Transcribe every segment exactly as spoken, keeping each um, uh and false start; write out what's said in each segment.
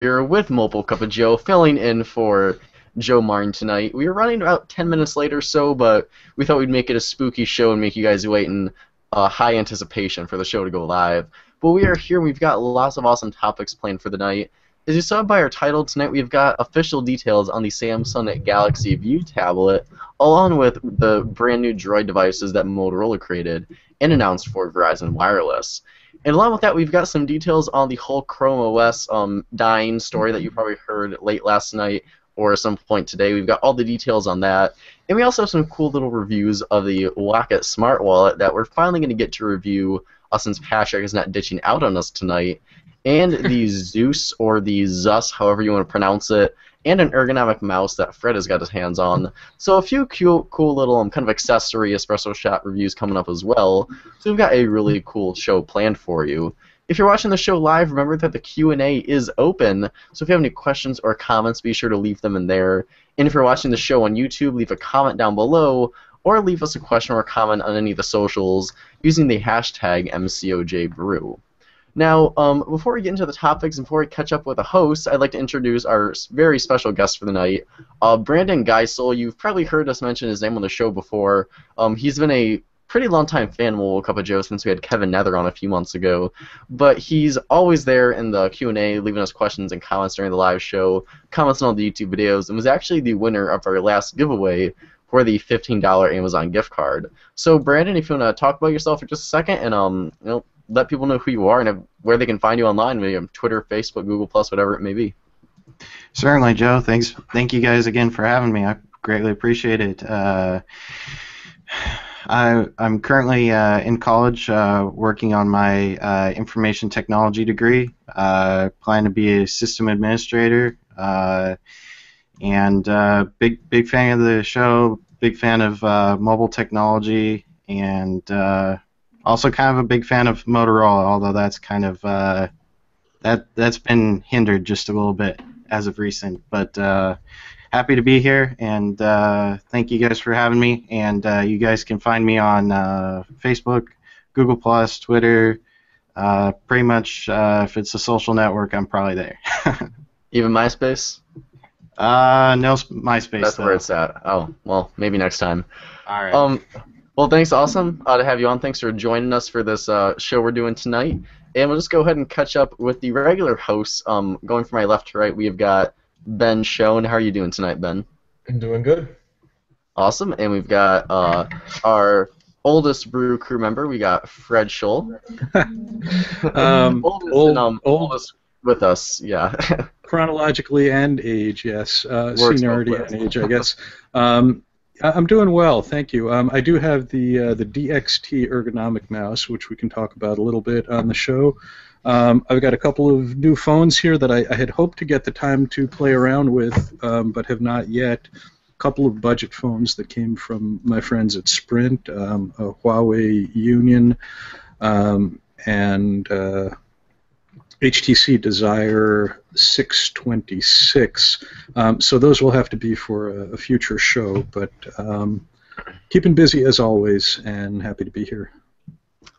Here with Mobile Cup of Joe, filling in for Joe Martin tonight. We were running about ten minutes late or so, but we thought we'd make it a spooky show and make you guys wait in uh, high anticipation for the show to go live. But we are here, and we've got lots of awesome topics planned for the night. As you saw by our title tonight, we've got official details on the Samsung Galaxy View tablet, along with the brand new Droid devices that Motorola created and announced for Verizon Wireless. And along with that, we've got some details on the whole Chrome O S um, dying story that you probably heard late last night or at some point today. We've got all the details on that. And we also have some cool little reviews of the Wocket Smart Wallet that we're finally going to get to review uh, since Patrick is not ditching out on us tonight. And the Zeus, or the Zeus, however you want to pronounce it, and an ergonomic mouse that Fred has got his hands on. So a few cool, cool little um, kind of accessory espresso shot reviews coming up as well. So we've got a really cool show planned for you. If you're watching the show live, remember that the Q and A is open. So if you have any questions or comments, be sure to leave them in there. And if you're watching the show on YouTube, leave a comment down below, or leave us a question or a comment on any of the socials using the hashtag M C O J Brew. Now, um, before we get into the topics and before we catch up with the hosts, I'd like to introduce our very special guest for the night, uh, Brandon Geisel. You've probably heard us mention his name on the show before. Um, he's been a pretty long-time fan of Mobile Cup of Joe since we had Kevin Nether on a few months ago, but he's always there in the Q and A, leaving us questions and comments during the live show, comments on all the YouTube videos, and was actually the winner of our last giveaway for the fifteen dollar Amazon gift card. So, Brandon, if you want to talk about yourself for just a second, and um, you know, let people know who you are and where they can find you online, maybe on Twitter, Facebook, Google Plus, whatever it may be. Certainly, Joe. Thanks. Thank you guys again for having me. I greatly appreciate it. Uh, I, I'm currently uh, in college uh, working on my uh, information technology degree. Uh, plan to be a system administrator. Uh, and uh, big, big fan of the show. Big fan of uh, mobile technology and. Uh, Also, kind of a big fan of Motorola, although that's kind of uh, that that's been hindered just a little bit as of recent. But uh, happy to be here, and uh, thank you guys for having me. And uh, you guys can find me on uh, Facebook, Google Plus, Twitter. Uh, pretty much, uh, if it's a social network, I'm probably there. Even MySpace? Uh, no MySpace. That's though. Where it's at. Oh, well, maybe next time. All right. Um. Well, thanks, awesome, uh, to have you on. Thanks for joining us for this uh, show we're doing tonight. And we'll just go ahead and catch up with the regular hosts. Um, going from my left to right, we have got Ben Schoen. How are you doing tonight, Ben? I'm doing good. Awesome. And we've got uh, our oldest brew crew member. We got Fred Scholl. um, oldest, old, and, um, old. oldest with us, yeah. Chronologically and age, yes. Uh, seniority and age, I guess. Um, I'm doing well, thank you. Um, I do have the uh, the D X T ergonomic mouse, which we can talk about a little bit on the show. Um, I've got a couple of new phones here that I, I had hoped to get the time to play around with, um, but have not yet. A couple of budget phones that came from my friends at Sprint, um, a Huawei Union, um, and uh, H T C Desire six twenty-six. Um, so those will have to be for a, a future show, but um, keeping busy as always, and happy to be here.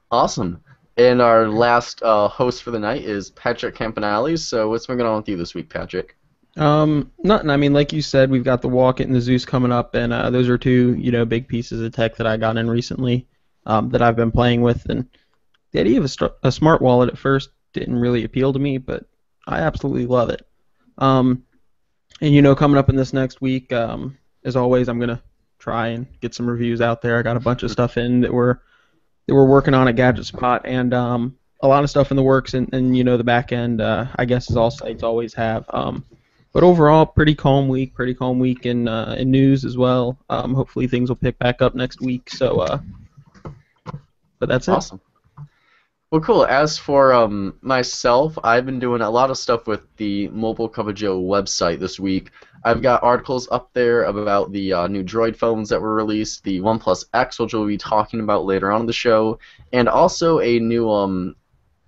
Awesome. And our last uh, host for the night is Patrick Campanelli. So what's been going on with you this week, Patrick? Um, nothing. I mean, like you said, we've got the Wocket and the Zeus coming up, and uh, those are two, you know, big pieces of tech that I got in recently um, that I've been playing with. And the idea of a, a smart wallet at first didn't really appeal to me, but I absolutely love it. Um, and, you know, coming up in this next week, um, as always, I'm going to try and get some reviews out there. I got a bunch of stuff in that we're, that we're working on at Gadget Spot, and um, a lot of stuff in the works, and, and you know, the back end, uh, I guess, as all sites always have. Um, but overall, pretty calm week, pretty calm week in, uh, in news as well. Um, hopefully things will pick back up next week. So, uh, but that's it. Awesome. Well, cool. As for um, myself, I've been doing a lot of stuff with the Mobile Cup of Joe website this week. I've got articles up there about the uh, new Droid phones that were released, the OnePlus X, which we'll be talking about later on in the show, and also a new um,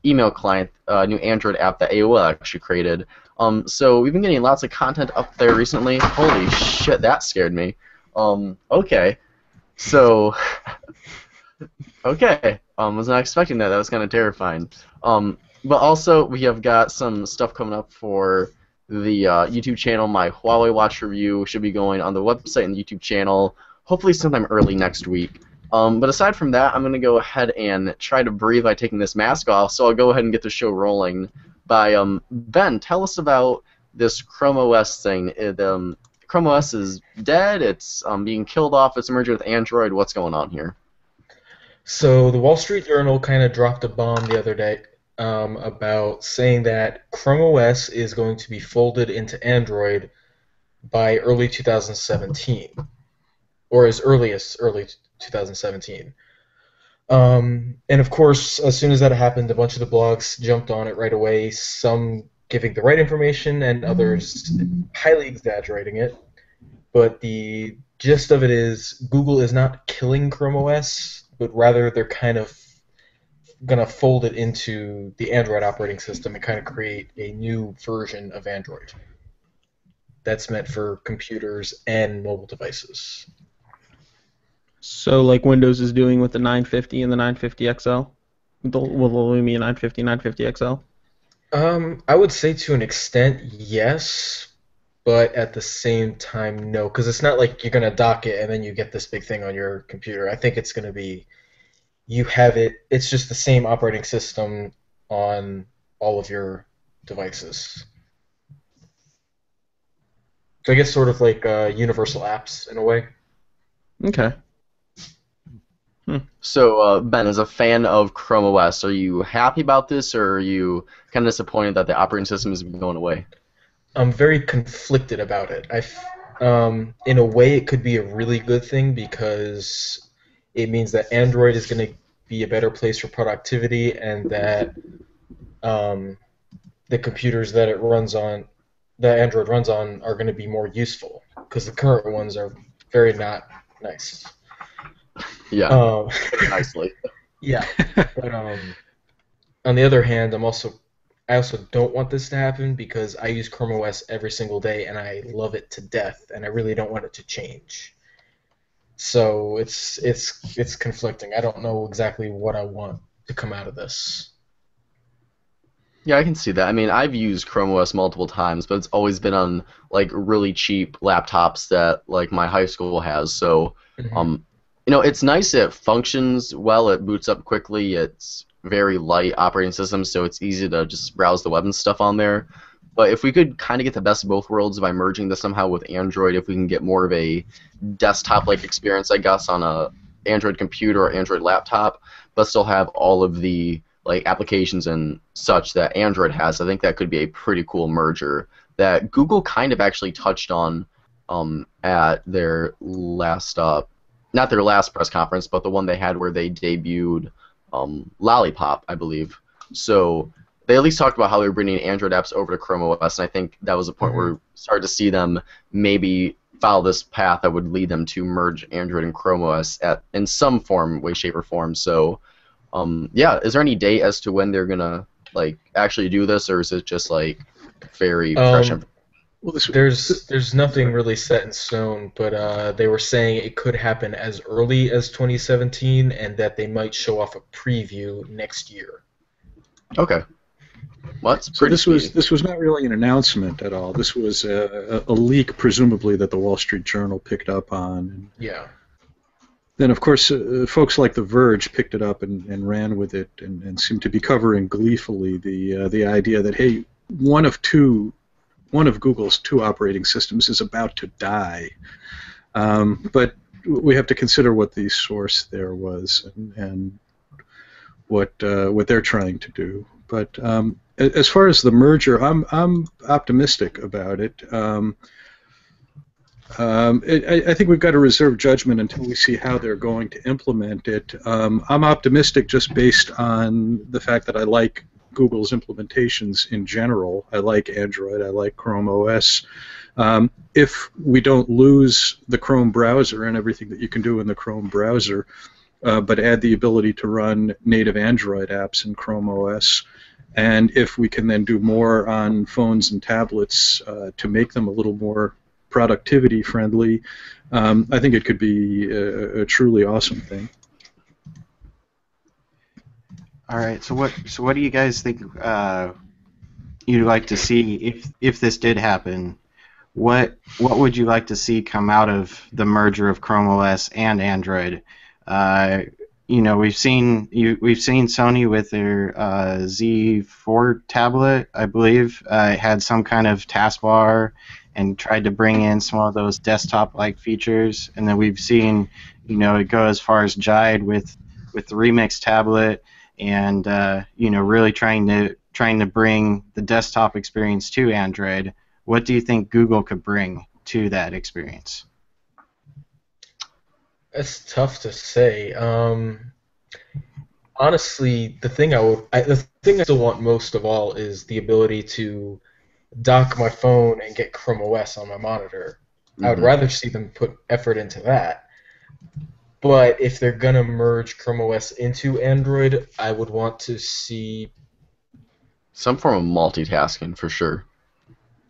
email client, a uh, new Android app that A O L actually created. Um, so we've been getting lots of content up there recently. Holy shit, that scared me. Um, okay. So... Okay, I um, was not expecting that. That was kind of terrifying. Um, but also, we have got some stuff coming up for the uh, YouTube channel. My Huawei Watch review should be going on the website and the YouTube channel, hopefully sometime early next week. Um, but aside from that, I'm going to go ahead and try to breathe by taking this mask off, so I'll go ahead and get the show rolling by um, Ben. Tell us about this Chrome O S thing. It, um, Chrome O S is dead. It's um, being killed off. It's merging with Android. What's going on here? So the Wall Street Journal kind of dropped a bomb the other day um, about saying that Chrome O S is going to be folded into Android by early two thousand seventeen, or as early as early two thousand seventeen. Um, and of course, as soon as that happened, a bunch of the blogs jumped on it right away, some giving the right information and others highly exaggerating it. But the gist of it is Google is not killing Chrome O S, but rather they're kind of going to fold it into the Android operating system and kind of create a new version of Android that's meant for computers and mobile devices. So like Windows is doing with the nine fifty and the nine fifty X L? With the, with the Lumia nine fifty, nine fifty X L? Um, I would say to an extent, yes, but at the same time, no, because it's not like you're going to dock it and then you get this big thing on your computer. I think it's going to be you have it. It's just the same operating system on all of your devices. So I guess sort of like uh, universal apps in a way. Okay. Hmm. So uh, Ben, as a fan of Chrome O S, are you happy about this, or are you kind of disappointed that the operating system is going away? I'm very conflicted about it. I, um, in a way, it could be a really good thing because it means that Android is going to be a better place for productivity, and that um, the computers that it runs on, that Android runs on, are going to be more useful because the current ones are very not nice. Yeah. Um, very nicely. Yeah. But um, on the other hand, I'm also I also don't want this to happen because I use Chrome O S every single day and I love it to death, and I really don't want it to change. So it's it's it's conflicting. I don't know exactly what I want to come out of this. Yeah, I can see that. I mean, I've used Chrome O S multiple times, but it's always been on like really cheap laptops that like my high school has. So, mm-hmm. um, you know, it's nice. It functions well. It boots up quickly. It's very light operating system, so it's easy to just browse the web and stuff on there. But if we could kind of get the best of both worlds by merging this somehow with Android, if we can get more of a desktop-like experience, I guess, on a Android computer or Android laptop, but still have all of the like applications and such that Android has, I think that could be a pretty cool merger that Google kind of actually touched on um, at their last, uh, not their last press conference, but the one they had where they debuted Um, Lollipop, I believe. So they at least talked about how they were bringing Android apps over to Chrome O S, and I think that was a point where we started to see them maybe follow this path that would lead them to merge Android and Chrome O S at, in some form, way, shape, or form. So, um, yeah, is there any date as to when they're gonna like actually do this, or is it just like very um, fresh? And well, this, there's there's nothing really set in stone, but uh, they were saying it could happen as early as twenty seventeen, and that they might show off a preview next year. Okay. Well, that's pretty so this speedy. was this was not really an announcement at all. This was a, a, a leak, presumably that the Wall Street Journal picked up on. Yeah. Then, of course, uh, folks like The Verge picked it up and, and ran with it, and, and seemed to be covering gleefully the uh, the idea that hey, one of two. One of Google's two operating systems is about to die. Um, but we have to consider what the source there was and, and what uh, what they're trying to do. But um, as far as the merger, I'm I'm optimistic about it. Um, um, it I, I think we've got to reserve judgment until we see how they're going to implement it. Um, I'm optimistic just based on the fact that I like Google's implementations in general. I like Android. I like Chrome O S. Um, if we don't lose the Chrome browser and everything that you can do in the Chrome browser, uh, but add the ability to run native Android apps in Chrome O S, and if we can then do more on phones and tablets uh, to make them a little more productivity friendly, um, I think it could be a, a truly awesome thing. All right. So what? So what do you guys think? Uh, you'd like to see if if this did happen. What what would you like to see come out of the merger of Chrome O S and Android? Uh, you know, we've seen you we've seen Sony with their uh, Z four tablet, I believe, uh, it had some kind of taskbar and tried to bring in some of those desktop-like features. And then we've seen, you know, it go as far as Jive with with the Remix tablet, and uh, you know, really trying to trying to bring the desktop experience to Android. What do you think Google could bring to that experience? It's tough to say. Um, honestly, the thing I would, I, the thing I still want most of all is the ability to dock my phone and get Chrome O S on my monitor. Mm-hmm. I would rather see them put effort into that. But if they're gonna merge Chrome O S into Android, I would want to see some form of multitasking for sure.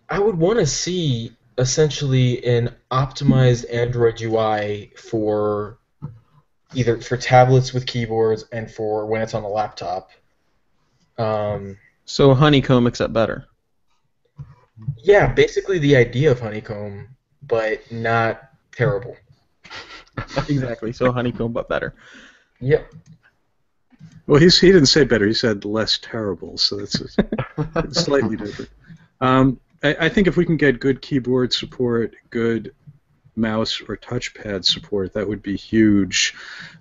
I would want to see essentially an optimized Android U I for either for tablets with keyboards and for when it's on a laptop. Um, so Honeycomb except better. Yeah, basically the idea of Honeycomb, but not terrible. Exactly. So Honeycomb but better. Yep. Well, he's, he didn't say better. He said less terrible. So that's a, slightly different. Um, I think if we can get good keyboard support, good mouse or touchpad support, that would be huge.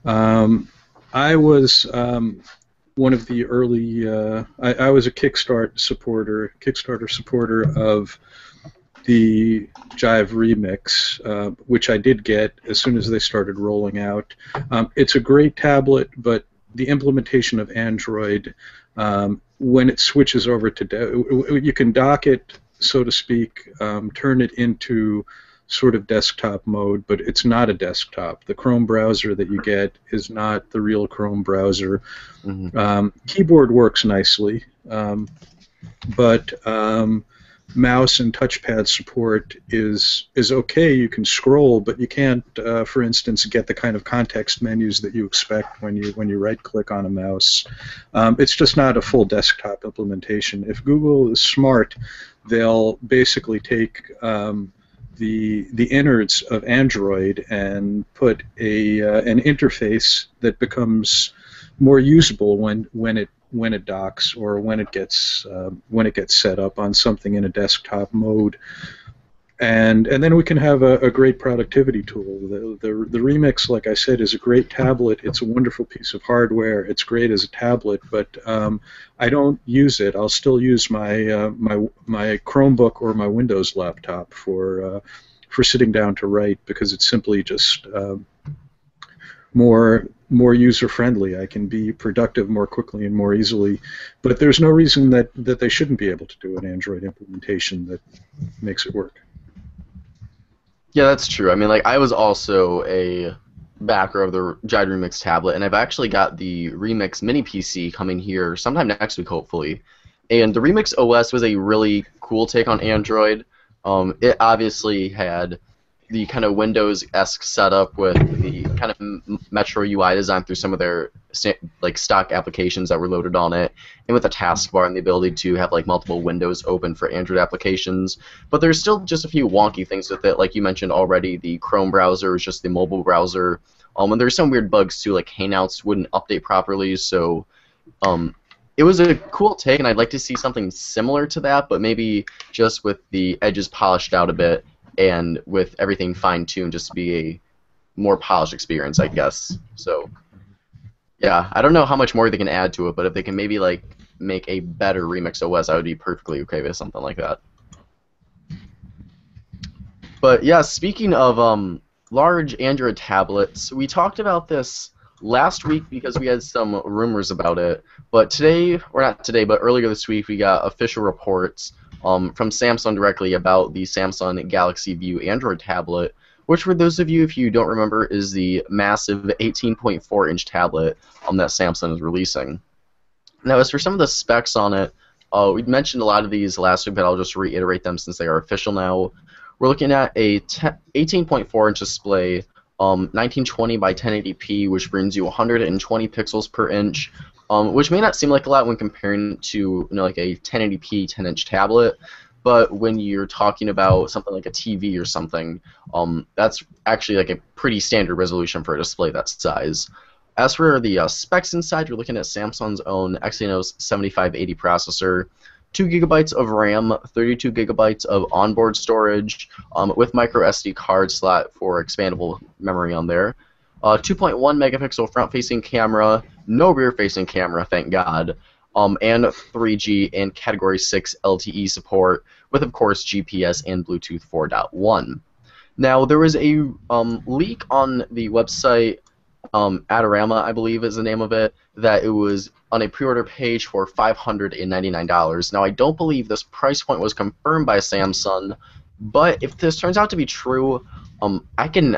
Um, I was um, one of the early. Uh, I, I was a Kickstarter supporter, Kickstarter supporter of the Jive Remix, uh, which I did get as soon as they started rolling out. Um, it's a great tablet, but the implementation of Android, um, when it switches over to, you can dock it, so to speak, um, turn it into sort of desktop mode, but it's not a desktop. The Chrome browser that you get is not the real Chrome browser. Mm-hmm. Um, keyboard works nicely, um, but um, mouse and touchpad support is is okay. You can scroll, but you can't, uh, for instance, get the kind of context menus that you expect when you when you right-click on a mouse. Um, it's just not a full desktop implementation. If Google is smart, they'll basically take um, the the innards of Android and put a uh, an interface that becomes more usable when when it when it docks or when it gets uh, when it gets set up on something in a desktop mode, and and then we can have a, a great productivity tool. The, the the Remix, like I said, is a great tablet. It's a wonderful piece of hardware. It's great as a tablet, but um, I don't use it. I'll still use my uh, my my Chromebook or my Windows laptop for uh, for sitting down to write, because it's simply just uh, more more user friendly. I can be productive more quickly and more easily. But there's no reason that that they shouldn't be able to do an Android implementation that makes it work. Yeah, that's true. I mean, like, I was also a backer of the Jive Remix tablet, and I've actually got the Remix mini P C coming here sometime next week, hopefully. And the Remix O S was a really cool take on Android. Um, it obviously had the kind of Windows-esque setup with the kind of Metro U I design through some of their like stock applications that were loaded on it, and with a taskbar and the ability to have like multiple windows open for Android applications. But there's still just a few wonky things with it, like you mentioned already. The Chrome browser is just the mobile browser. Um, and there's some weird bugs too, like Hangouts wouldn't update properly. So, um, it was a cool take, and I'd like to see something similar to that, but maybe just with the edges polished out a bit, and with everything fine-tuned just to be a more polished experience, I guess. So, yeah, I don't know how much more they can add to it, but if they can maybe, like, make a better Remix O S, I would be perfectly okay with something like that. But, yeah, speaking of um, large Android tablets, we talked about this last week because we had some rumors about it, but today, or not today, but earlier this week, we got official reports Um, from Samsung directly about the Samsung Galaxy View Android tablet, which for those of you, if you don't remember, is the massive eighteen point four inch tablet um, that Samsung is releasing. Now, as for some of the specs on it, uh, we mentioned a lot of these last week, but I'll just reiterate them since they are official now. We're looking at a eighteen point four inch display, um, nineteen twenty by ten eighty p, which brings you one hundred twenty pixels per inch, um, which may not seem like a lot when comparing to, you know, like a ten eighty p ten inch tablet, but when you're talking about something like a T V or something, um, that's actually like a pretty standard resolution for a display that size. As for the uh, specs inside, you're looking at Samsung's own Exynos seventy-five eighty processor, two gigabytes of RAM, thirty-two gigabytes of onboard storage, um, with micro S D card slot for expandable memory on there, uh, two point one megapixel front-facing camera, no rear-facing camera, thank God, um, and three G and Category six L T E support, with, of course, G P S and Bluetooth four point one. Now, there was a um, leak on the website, Um, Adorama, I believe is the name of it, that it was on a pre-order page for five hundred ninety-nine dollars. Now, I don't believe this price point was confirmed by Samsung, but if this turns out to be true, um, I can,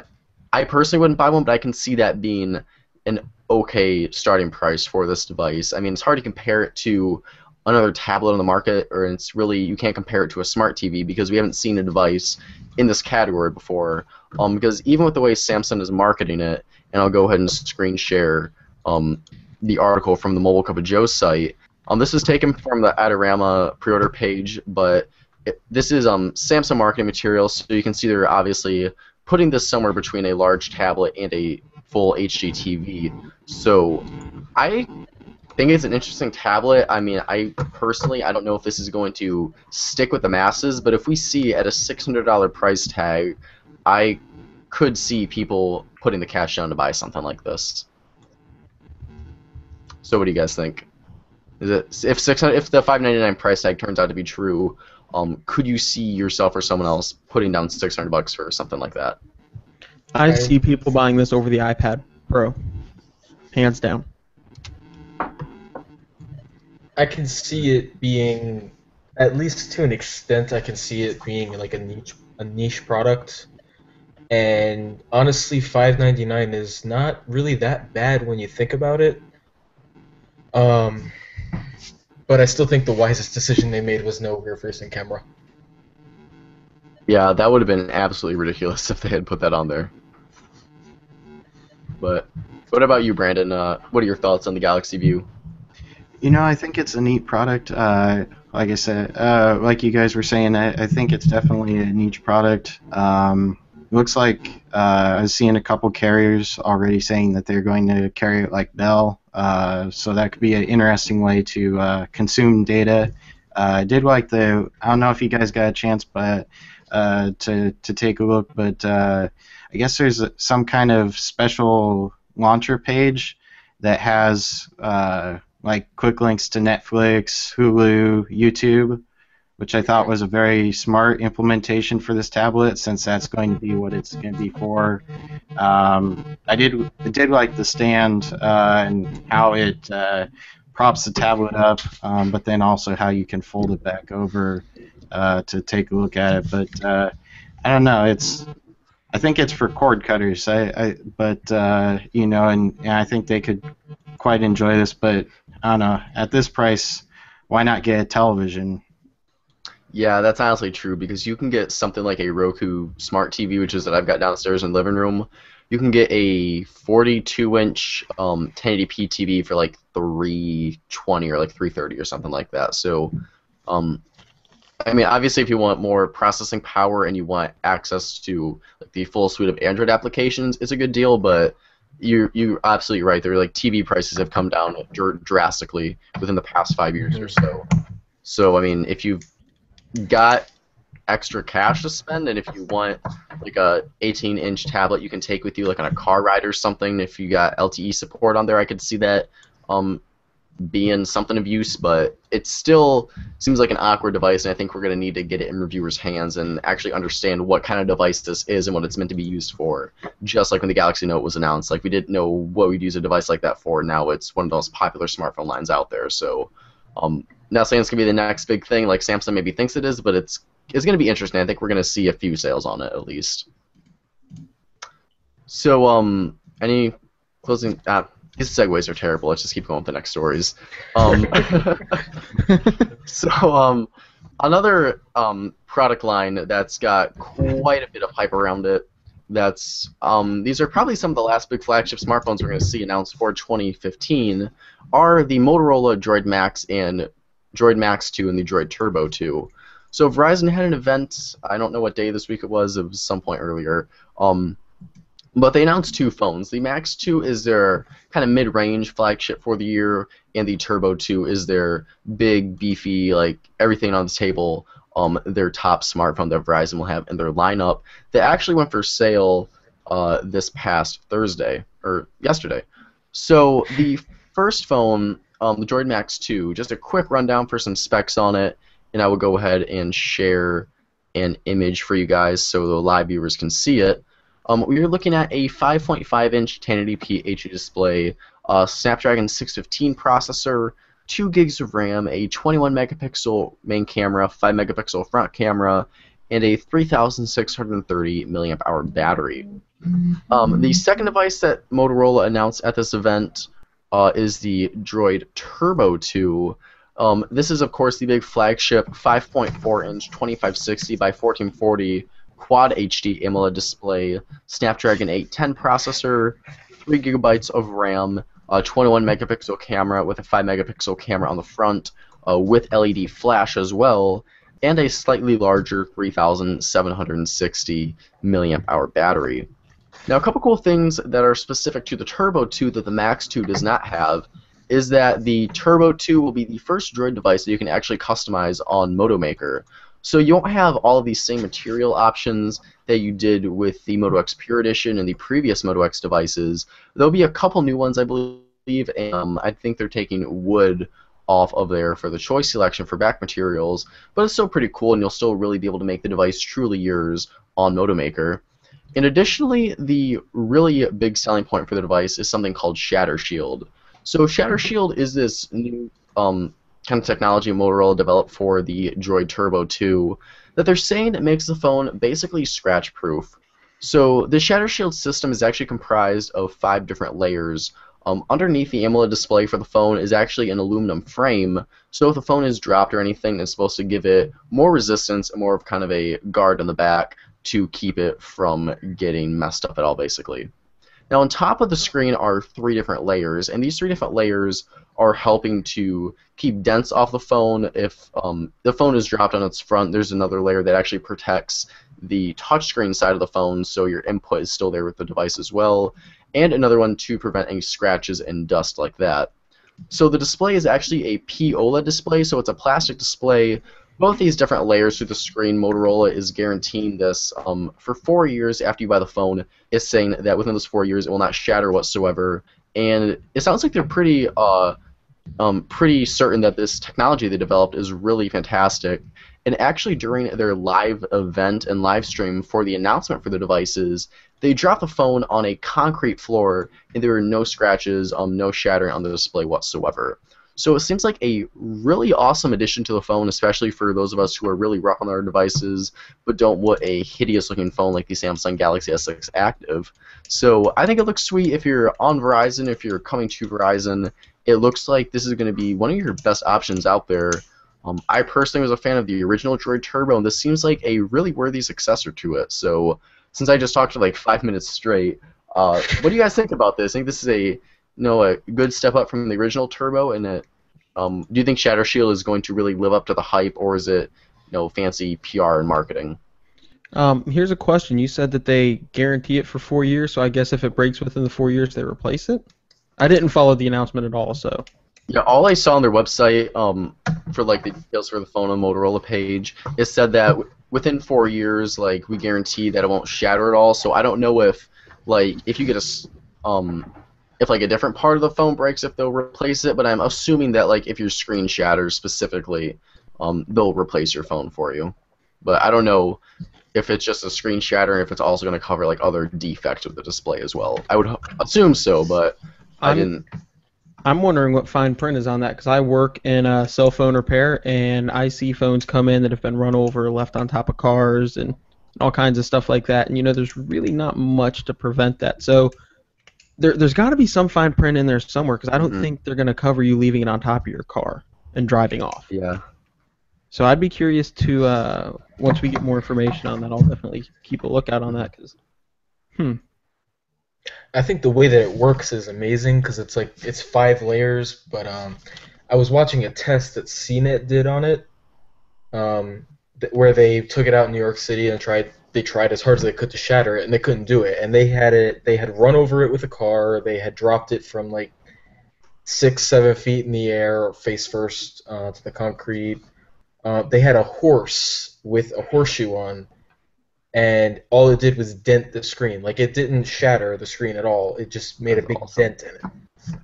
I personally wouldn't buy one, but I can see that being an okay starting price for this device. I mean, it's hard to compare it to another tablet on the market, or it's really, you can't compare it to a smart T V because we haven't seen a device in this category before, um, because even with the way Samsung is marketing it, and I'll go ahead and screen share um, the article from the Mobile Cup of Joe site. Um, this is taken from the Adorama pre-order page, but it, this is um, Samsung marketing material, so you can see they're obviously putting this somewhere between a large tablet and a full H D T V. So I think it's an interesting tablet. I mean, I personally, I don't know if this is going to stick with the masses, but if we see at a six hundred dollar price tag, I could see people putting the cash down to buy something like this. So what do you guys think? Is it, if six hundred, if the five ninety-nine price tag turns out to be true, um, could you see yourself or someone else putting down six hundred bucks for something like that? I see people buying this over the iPad Pro, hands down. I can see it being, at least to an extent, I can see it being like a niche, a niche product. And honestly, five ninety-nine is not really that bad when you think about it. Um, but I still think the wisest decision they made was no rear-facing camera. Yeah, that would have been absolutely ridiculous if they had put that on there. But what about you, Brandon? Uh, what are your thoughts on the Galaxy View? You know, I think it's a neat product. Uh, like I said, uh, like you guys were saying, I, I think it's definitely a niche product. Um, Looks like uh, I was seeing a couple carriers already saying that they're going to carry it like Bell, uh, so that could be an interesting way to uh, consume data. Uh, I did like the, I don't know if you guys got a chance but uh, to, to take a look, but uh, I guess there's some kind of special launcher page that has uh, like quick links to Netflix, Hulu, YouTube, which I thought was a very smart implementation for this tablet, since that's going to be what it's going to be for. Um, I did I did like the stand uh, and how it uh, props the tablet up, um, but then also how you can fold it back over uh, to take a look at it. But uh, I don't know. It's I think it's for cord cutters. I, I but uh, you know, and, and I think they could quite enjoy this. But I don't know. At this price, why not get a television? Yeah, that's honestly true, because you can get something like a Roku Smart T V, which is that I've got downstairs in the living room. You can get a forty-two inch um, ten eighty p T V for like three twenty or like three thirty or something like that. So, um, I mean, obviously if you want more processing power and you want access to like the full suite of Android applications, it's a good deal, but you're, you're absolutely right. They're like T V prices have come down dr- drastically within the past five years or so. So, I mean, if you've got extra cash to spend, and if you want like a eighteen inch tablet you can take with you like on a car ride or something, if you got L T E support on there, I could see that um, being something of use, but it still seems like an awkward device, and I think we're going to need to get it in reviewers' hands and actually understand what kind of device this is and what it's meant to be used for. Just like when the Galaxy Note was announced, like we didn't know what we'd use a device like that for. Now it's one of the most popular smartphone lines out there, so um, not saying it's going to be the next big thing like Samsung maybe thinks it is, but it's it's going to be interesting. I think we're going to see a few sales on it at least. So, um, any closing... Uh, these segues are terrible. Let's just keep going with the next stories. Um, so, um, another um, product line that's got quite a bit of hype around it that's um, these are probably some of the last big flagship smartphones we're going to see announced for twenty fifteen are the Motorola Droid Maxx and Droid Maxx two and the Droid Turbo two. So Verizon had an event, I don't know what day this week it was, it was some point earlier, um, but they announced two phones. The Maxx two is their kind of mid-range flagship for the year, and the Turbo two is their big, beefy, like everything on the table, um, their top smartphone that Verizon will have in their lineup. They actually went for sale uh, this past Thursday, or yesterday. So the first phone, um, the Droid Maxx two, just a quick rundown for some specs on it, and I will go ahead and share an image for you guys so the live viewers can see it. Um, we are looking at a five point five inch ten eighty p H D display, uh, Snapdragon six fifteen processor, two gigs of RAM, a twenty-one megapixel main camera, five megapixel front camera, and a three thousand six hundred thirty milliamp hour battery. Um, the second device that Motorola announced at this event uh, is the Droid Turbo two. Um, this is, of course, the big flagship five point four inch twenty-five sixty by fourteen forty Quad H D AMOLED display, Snapdragon eight ten processor, three gigabytes of RAM, a twenty-one megapixel camera with a five megapixel camera on the front, uh, with L E D flash as well, and a slightly larger three thousand seven hundred sixty milliamp hour battery. Now, a couple cool things that are specific to the Turbo two that the Maxx two does not have is that the Turbo two will be the first Droid device that you can actually customize on Moto Maker. So you won't have all of these same material options that you did with the Moto X Pure Edition and the previous Moto X devices. There'll be a couple new ones, I believe, and um, I think they're taking wood off of there for the choice selection for back materials, but it's still pretty cool, and you'll still really be able to make the device truly yours on Moto Maker. And additionally, the really big selling point for the device is something called Shatter Shield. So Shatter Shield is this new um, kind of technology Motorola developed for the Droid Turbo two that they're saying that makes the phone basically scratch-proof. So the Shatter Shield system is actually comprised of five different layers. Um, underneath the AMOLED display for the phone is actually an aluminum frame, so if the phone is dropped or anything, it's supposed to give it more resistance and more of kind of a guard on the back to keep it from getting messed up at all, basically. Now, on top of the screen are three different layers, and these three different layers are helping to keep dents off the phone. If um, the phone is dropped on its front, there's another layer that actually protects the touchscreen side of the phone, so your input is still there with the device as well, and another one to prevent any scratches and dust like that. So the display is actually a P OLED display, so it's a plastic display. Both these different layers through the screen, Motorola is guaranteeing this um, for four years after you buy the phone. It's saying that within those four years it will not shatter whatsoever, and it sounds like they're pretty uh, um, pretty certain that this technology they developed is really fantastic. And actually during their live event and live stream for the announcement for the devices, they dropped the phone on a concrete floor and there were no scratches, um, no shattering on the display whatsoever. So it seems like a really awesome addition to the phone, especially for those of us who are really rough on our devices but don't want a hideous-looking phone like the Samsung Galaxy S six Active. So I think it looks sweet if you're on Verizon, if you're coming to Verizon. It looks like this is going to be one of your best options out there. Um, I personally was a fan of the original Droid Turbo, and this seems like a really worthy successor to it. So since I just talked for like five minutes straight, uh, what do you guys think about this? I think this is a... No, a good step up from the original Turbo, and it, um, do you think Shatter Shield is going to really live up to the hype, or is it, you know, fancy P R and marketing? Um, here's a question. You said that they guarantee it for four years, so I guess if it breaks within the four years, they replace it? I didn't follow the announcement at all, so... Yeah, all I saw on their website um, for, like, the details for the phone on Motorola page, it said that w within four years, like, we guarantee that it won't shatter at all, so I don't know if, like, if you get a... Um, if like a different part of the phone breaks, if they'll replace it, but I'm assuming that like if your screen shatters specifically, um, they'll replace your phone for you. But I don't know if it's just a screen shatter, if it's also going to cover like other defects with the display as well. I would assume so, but I I'm, didn't. I'm wondering what fine print is on that, because I work in uh, cell phone repair, and I see phones come in that have been run over, left on top of cars, and all kinds of stuff like that. And you know, there's really not much to prevent that. So. There, there's got to be some fine print in there somewhere, because I don't mm-hmm. think they're going to cover you leaving it on top of your car and driving off. Yeah. So I'd be curious to, uh, once we get more information on that, I'll definitely keep a lookout on that, because Hmm. I think the way that it works is amazing because it's like it's five layers. But um, I was watching a test that C net did on it, um, th where they took it out in New York City and tried. They tried as hard as they could to shatter it, and they couldn't do it. And they had it. They had run over it with a car. They had dropped it from like six, seven feet in the air, face first uh, to the concrete. Uh, they had a horse with a horseshoe on. And all it did was dent the screen. Like, it didn't shatter the screen at all. It just made That's a big awesome. dent in it.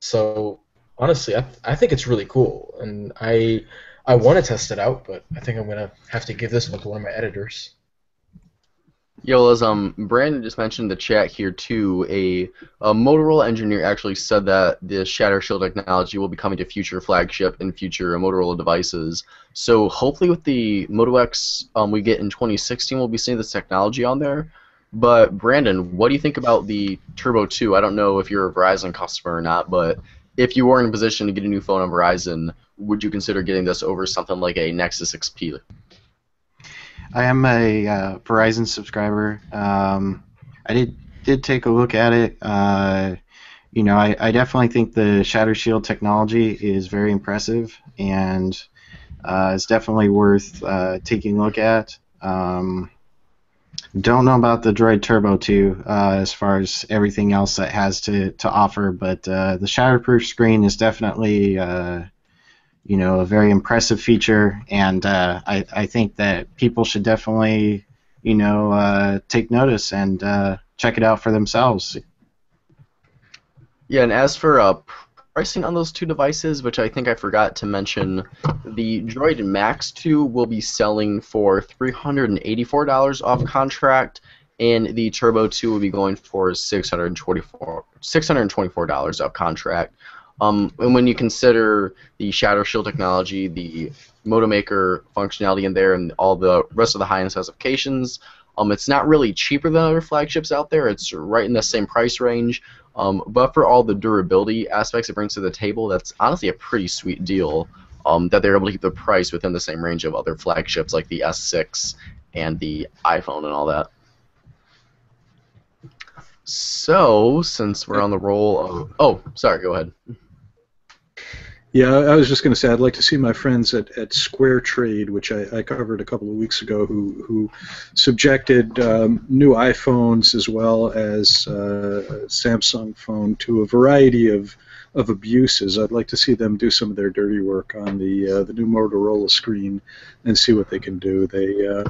So, honestly, I, I think it's really cool. And I I want to test it out, but I think I'm going to have to give this one to one of my editors. Yo, as um, Brandon just mentioned in the chat here, too, a, a Motorola engineer actually said that the Shatter Shield technology will be coming to future flagship and future Motorola devices. So hopefully with the Moto X um, we get in twenty sixteen, we'll be seeing this technology on there. But, Brandon, what do you think about the Turbo two? I don't know if you're a Verizon customer or not, but if you were in a position to get a new phone on Verizon, would you consider getting this over something like a Nexus six P? I am a uh, Verizon subscriber. Um, I did did take a look at it. Uh, you know, I, I definitely think the Shatter Shield technology is very impressive, and uh, it's definitely worth uh, taking a look at. Um, don't know about the Droid Turbo two uh, as far as everything else that has to to offer, but uh, the shatterproof screen is definitely. Uh, You know, a very impressive feature, and uh, I, I think that people should definitely, you know, uh, take notice and uh, check it out for themselves. Yeah, and as for uh, pricing on those two devices, which I think I forgot to mention, the Droid Maxx two will be selling for three hundred eighty-four dollars off contract, and the Turbo two will be going for six hundred twenty-four dollars off contract. Um, and when you consider the Shatter Shield technology, the Moto Maker functionality in there, and all the rest of the high-end specifications, um, it's not really cheaper than other flagships out there. It's right in the same price range. Um, but for all the durability aspects it brings to the table, that's honestly a pretty sweet deal um, that they're able to keep the price within the same range of other flagships like the S six and the iPhone and all that. So, since we're on the roll of... Oh, sorry, go ahead. Yeah, I was just going to say I'd like to see my friends at, at Square Trade, which I, I covered a couple of weeks ago, who who subjected um, new iPhones as well as uh, Samsung phone to a variety of of abuses. I'd like to see them do some of their dirty work on the uh, the new Motorola screen and see what they can do. They uh,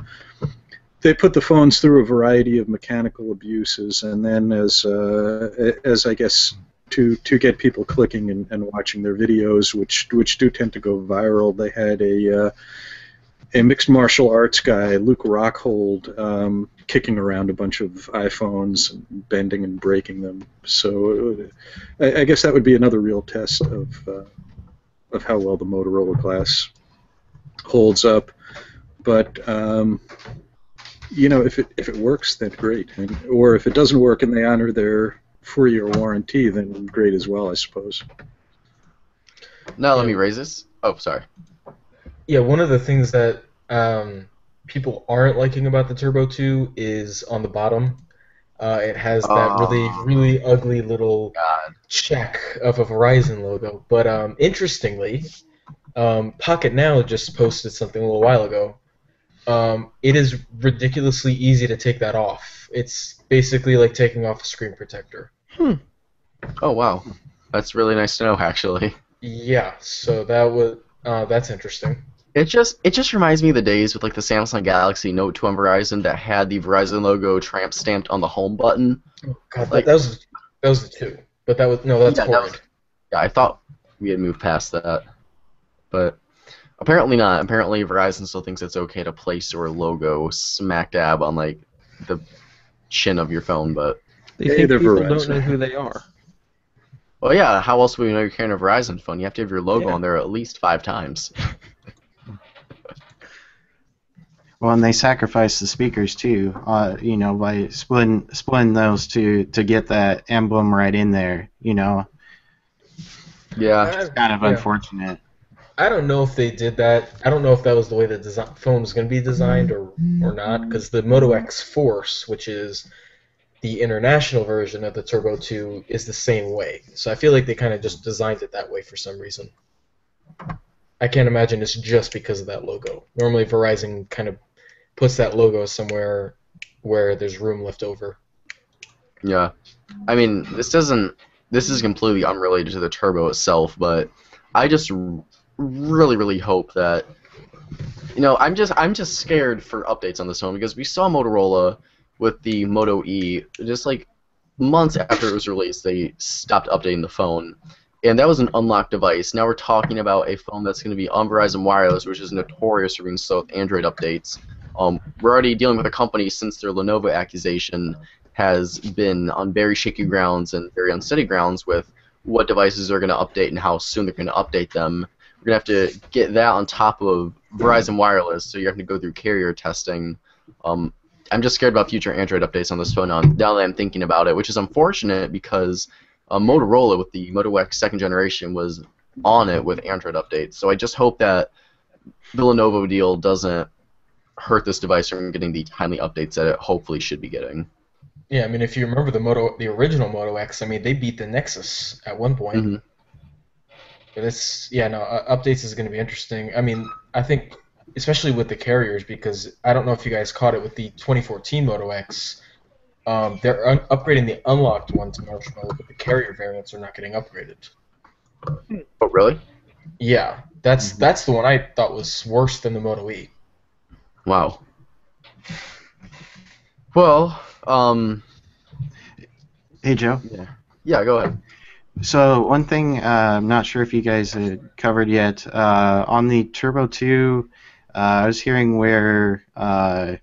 they put the phones through a variety of mechanical abuses, and then as uh, as I guess. To, to get people clicking and, and watching their videos, which which do tend to go viral. They had a uh, a mixed martial arts guy, Luke Rockhold, um, kicking around a bunch of iPhones, and bending and breaking them. So uh, I, I guess that would be another real test of uh, of how well the Motorola class holds up. But um, you know, if it if it works, then great. And, or if it doesn't work and they honor their four-year warranty, then great as well, I suppose. Now let me raise this. Oh, sorry. Yeah, one of the things that um, people aren't liking about the Turbo two is on the bottom. Uh, it has oh. that really, really ugly little God. check of a Verizon logo. But um, interestingly, um, Pocket Now just posted something a little while ago. Um, it is ridiculously easy to take that off. It's basically like taking off a screen protector. Hmm. Oh wow, that's really nice to know, actually. Yeah, so that was uh, that's interesting. It just it just reminds me of the days with like the Samsung Galaxy Note two on Verizon that had the Verizon logo tramp stamped on the home button. Oh God, like, that was that was the two, but that was no, that's yeah, that was, yeah, I thought we had moved past that, but apparently not. Apparently Verizon still thinks it's okay to place your logo smack dab on like the chin of your phone, but they think people don't know who they are. Well, yeah, how else would you know you're carrying a Verizon phone? You have to have your logo yeah. on there at least five times. Well, and they sacrifice the speakers too, uh, you know, by splitting, splitting those to, to get that emblem right in there, you know. Yeah. It's kind of yeah. unfortunate. I don't know if they did that. I don't know if that was the way the design, phone was going to be designed or, or not, because the Moto X Force, which is the international version of the Turbo two is the same way. So I feel like they kind of just designed it that way for some reason. I can't imagine it's just because of that logo. Normally Verizon kind of puts that logo somewhere where there's room left over. Yeah. I mean, this doesn't... This is completely unrelated to the Turbo itself, but I just r really, really hope that... You know, I'm just I'm just scared for updates on this one, because we saw Motorola with the Moto E, just like months after it was released, they stopped updating the phone. And that was an unlocked device. Now we're talking about a phone that's going to be on Verizon Wireless, which is notorious for being slow with Android updates. Um, we're already dealing with a company since their Lenovo accusation has been on very shaky grounds and very unsteady grounds with what devices are going to update and how soon they're going to update them. We're going to have to get that on top of Verizon Wireless, so you're going to go through carrier testing. Um, I'm just scared about future Android updates on this phone now that I'm thinking about it, which is unfortunate because uh, Motorola with the Moto X second generation was on it with Android updates. So I just hope that the Lenovo deal doesn't hurt this device from getting the timely updates that it hopefully should be getting. Yeah, I mean, if you remember the Moto, the original Moto X, I mean, they beat the Nexus at one point. Mm-hmm. But it's, yeah, no, uh, updates is going to be interesting. I mean, I think, especially with the carriers, because I don't know if you guys caught it with the twenty fourteen Moto X, um, they're un upgrading the unlocked ones in Ultra, but the carrier variants are not getting upgraded. Oh, really? Yeah, that's mm-hmm. that's the one I thought was worse than the Moto E. Wow. Well, um, hey Joe. Yeah. Yeah, go ahead. So one thing uh, I'm not sure if you guys had covered yet uh, on the Turbo two, uh, I was hearing where uh,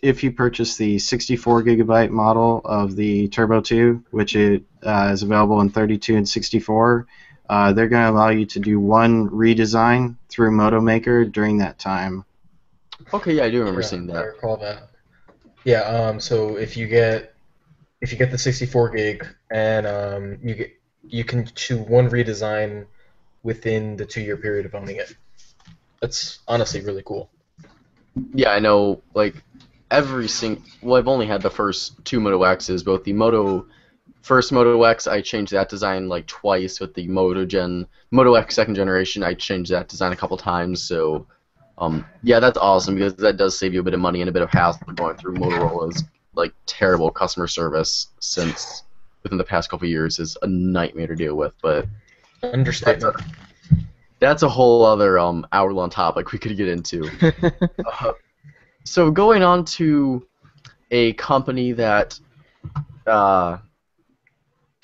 if you purchase the sixty-four gigabyte model of the Turbo two, which it uh, is available in thirty-two and sixty-four, uh, they're going to allow you to do one redesign through Moto Maker during that time. Okay, yeah, I do remember yeah, seeing that. I recall that. Yeah, um, so if you get if you get the sixty-four gig and um, you get you can do one redesign within the two-year period of owning it. That's honestly really cool. Yeah, I know. Like every single well, I've only had the first two Moto X's. Both the Moto first Moto X, I changed that design like twice. With the Moto Gen Moto X second generation, I changed that design a couple times. So. Um, yeah, that's awesome because that does save you a bit of money and a bit of hassle going through Motorola's like terrible customer service since within the past couple of years is a nightmare to deal with. But understand that's, that's a whole other um, hour-long topic we could get into. uh, so going on to a company that uh,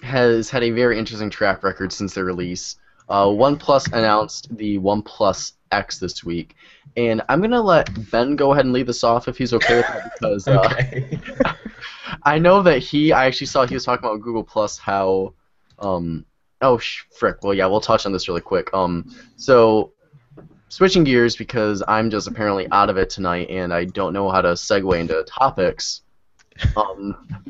has had a very interesting track record since their release. Uh, OnePlus announced the OnePlus X this week, and I'm gonna let Ben go ahead and lead this off if he's okay with that because uh, okay. I know that he. I actually saw he was talking about Google Plus how. Um, oh sh frick! Well, yeah, we'll touch on this really quick. Um, so switching gears because I'm just apparently out of it tonight, and I don't know how to segue into topics. Um.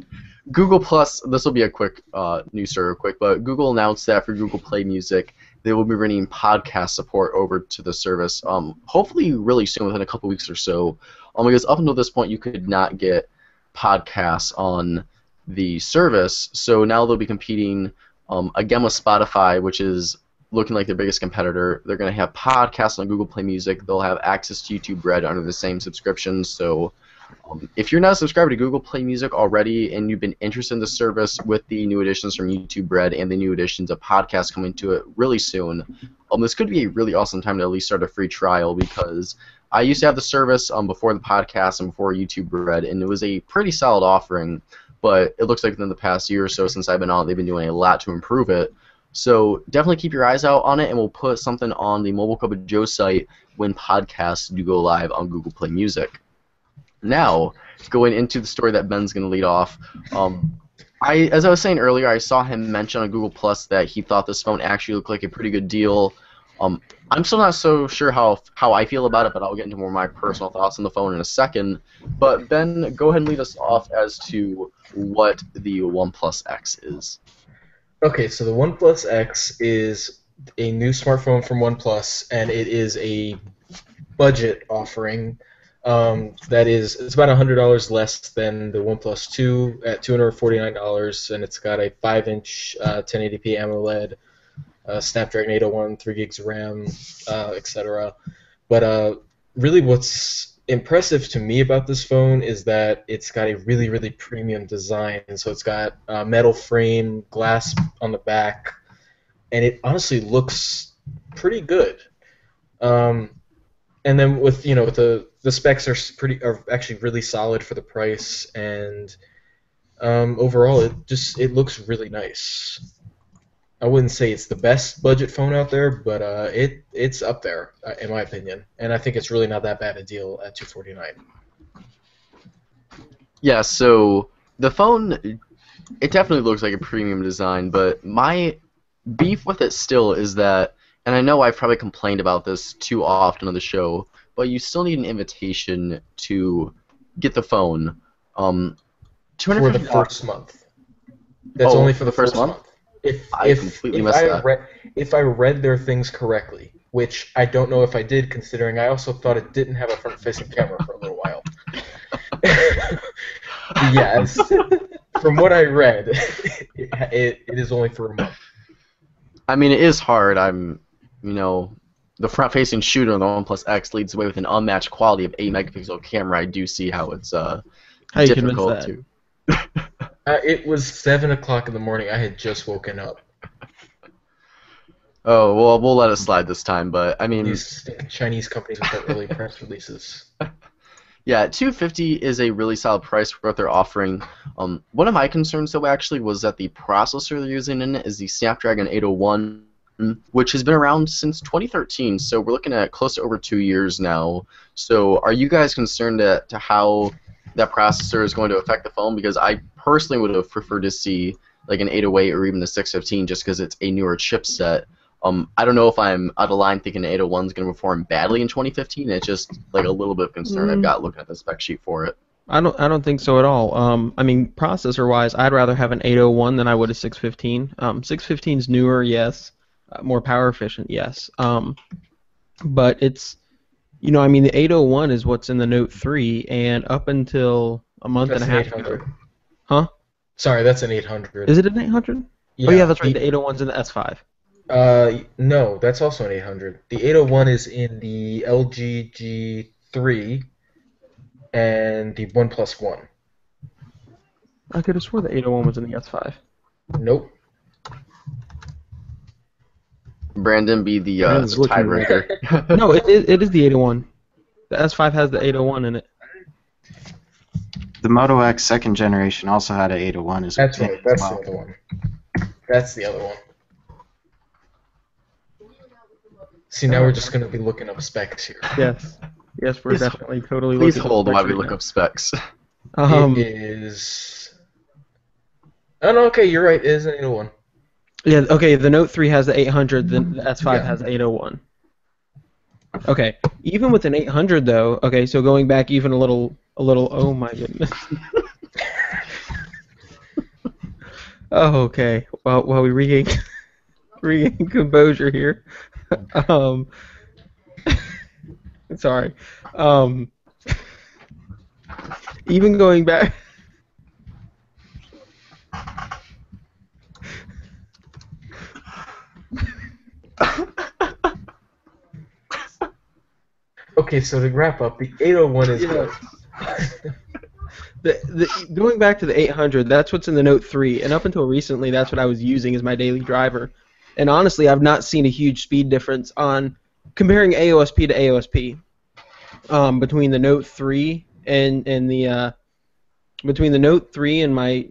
Google Plus, this will be a quick uh, news story real quick, but Google announced that for Google Play Music, they will be bringing podcast support over to the service, um, hopefully really soon, within a couple weeks or so, um, because up until this point, you could not get podcasts on the service, so now they'll be competing, um, again with Spotify, which is looking like their biggest competitor. They're going to have podcasts on Google Play Music. They'll have access to YouTube Red under the same subscription, so... Um, if you're not a subscriber to Google Play Music already and you've been interested in the service with the new additions from YouTube Red and the new additions of podcasts coming to it really soon, um, this could be a really awesome time to at least start a free trial because I used to have the service um, before the podcast and before YouTube Red, and it was a pretty solid offering, but it looks like within the past year or so since I've been on it, they've been doing a lot to improve it. So definitely keep your eyes out on it, and we'll put something on the Mobile Cup of Joe site when podcasts do go live on Google Play Music. Now, going into the story that Ben's going to lead off, um, I, as I was saying earlier, I saw him mention on Google Plus that he thought this phone actually looked like a pretty good deal. Um, I'm still not so sure how how I feel about it, but I'll get into more of my personal thoughts on the phone in a second. But Ben, go ahead and lead us off as to what the OnePlus X is. Okay, so the OnePlus X is a new smartphone from OnePlus, and it is a budget offering. Um, that is, it's about one hundred dollars less than the OnePlus two at two hundred forty-nine dollars, and it's got a five inch uh, ten eighty p AMOLED, uh, Snapdragon eight oh one, three gigs of RAM, uh, et cetera. But uh, really what's impressive to me about this phone is that it's got a really, really premium design. And so it's got a metal frame, glass on the back, and it honestly looks pretty good. Um, and then with, you know, with the The specs are pretty, are actually really solid for the price, and um, overall, it just it looks really nice. I wouldn't say it's the best budget phone out there, but uh, it it's up there uh, in my opinion, and I think it's really not that bad a deal at two forty-nine. Yeah, so the phone, it definitely looks like a premium design, but my beef with it still is that, and I know I've probably complained about this too often on the show, but you still need an invitation to get the phone. Um, for the first month. That's oh, only for the first, first month? month. If, I if, completely if messed I that. Re- if I read their things correctly, which I don't know if I did, considering I also thought it didn't have a front-facing camera for a little while. Yes. From what I read, it, it, it is only for a month. I mean, it is hard. I'm, you know... The front-facing shooter on the OnePlus X leads away with an unmatched quality of eight megapixel camera. I do see how it's uh, how difficult to... uh, it was seven o'clock in the morning. I had just woken up. Oh, well, we'll let it slide this time, but, I mean... These Chinese companies with their early press releases. Yeah, two hundred fifty dollars is a really solid price for what they're offering. Um, one of my concerns, though, actually, was that the processor they're using in it is the Snapdragon eight oh one, which has been around since twenty thirteen, so we're looking at close to over two years now. So are you guys concerned at, to how that processor is going to affect the phone? Because I personally would have preferred to see like an eight oh eight or even a six fifteen just because it's a newer chipset. Um, I don't know if I'm out of line thinking an eight oh one is going to perform badly in twenty fifteen. It's just like a little bit of concern mm. I've got looking at the spec sheet for it. I don't I don't think so at all. Um, I mean, processor-wise, I'd rather have an eight oh one than I would a six fifteen. Um, six fifteen's newer, yes. More power efficient, yes. Um, but it's, you know, I mean, the eight oh one is what's in the Note three, and up until a month that's and a half ago. Huh? Sorry, that's an eight hundred. Is it an eight hundred? Yeah. Oh, yeah, that's right. The eight oh one's in the S five. Uh, no, that's also an eight hundred. The eight oh one is in the L G G three and the OnePlus One. I could have swore the eight oh one was in the S five. Nope. Brandon be the uh, tiebreaker. No, it, it, it is the eight oh one. The S five has the eight oh one in it. The Moto X second generation also had an eight oh one. As that's right. That's well. the other one. That's the other one. See, now we're just going to be looking up specs here. Yes. Yes, we're please definitely hold, totally looking up specs. Please hold while we look now. up specs. Um, it is... Oh, no, okay, you're right. It is an eight oh one. Yeah, okay, the Note three has the eight hundred, the S five yeah. has the eight oh one. Okay, even with an eight hundred, though, okay, so going back even a little, a little, oh my goodness. Oh, okay, well, while we regain, regain composure here. um, sorry. Um, even going back... Okay, so to wrap up, the eight oh one is good. the, the, going back to the eight hundred, that's what's in the Note three, and up until recently, that's what I was using as my daily driver. And honestly, I've not seen a huge speed difference on comparing A O S P to A O S P um, between the Note three and and the uh, between the Note three and my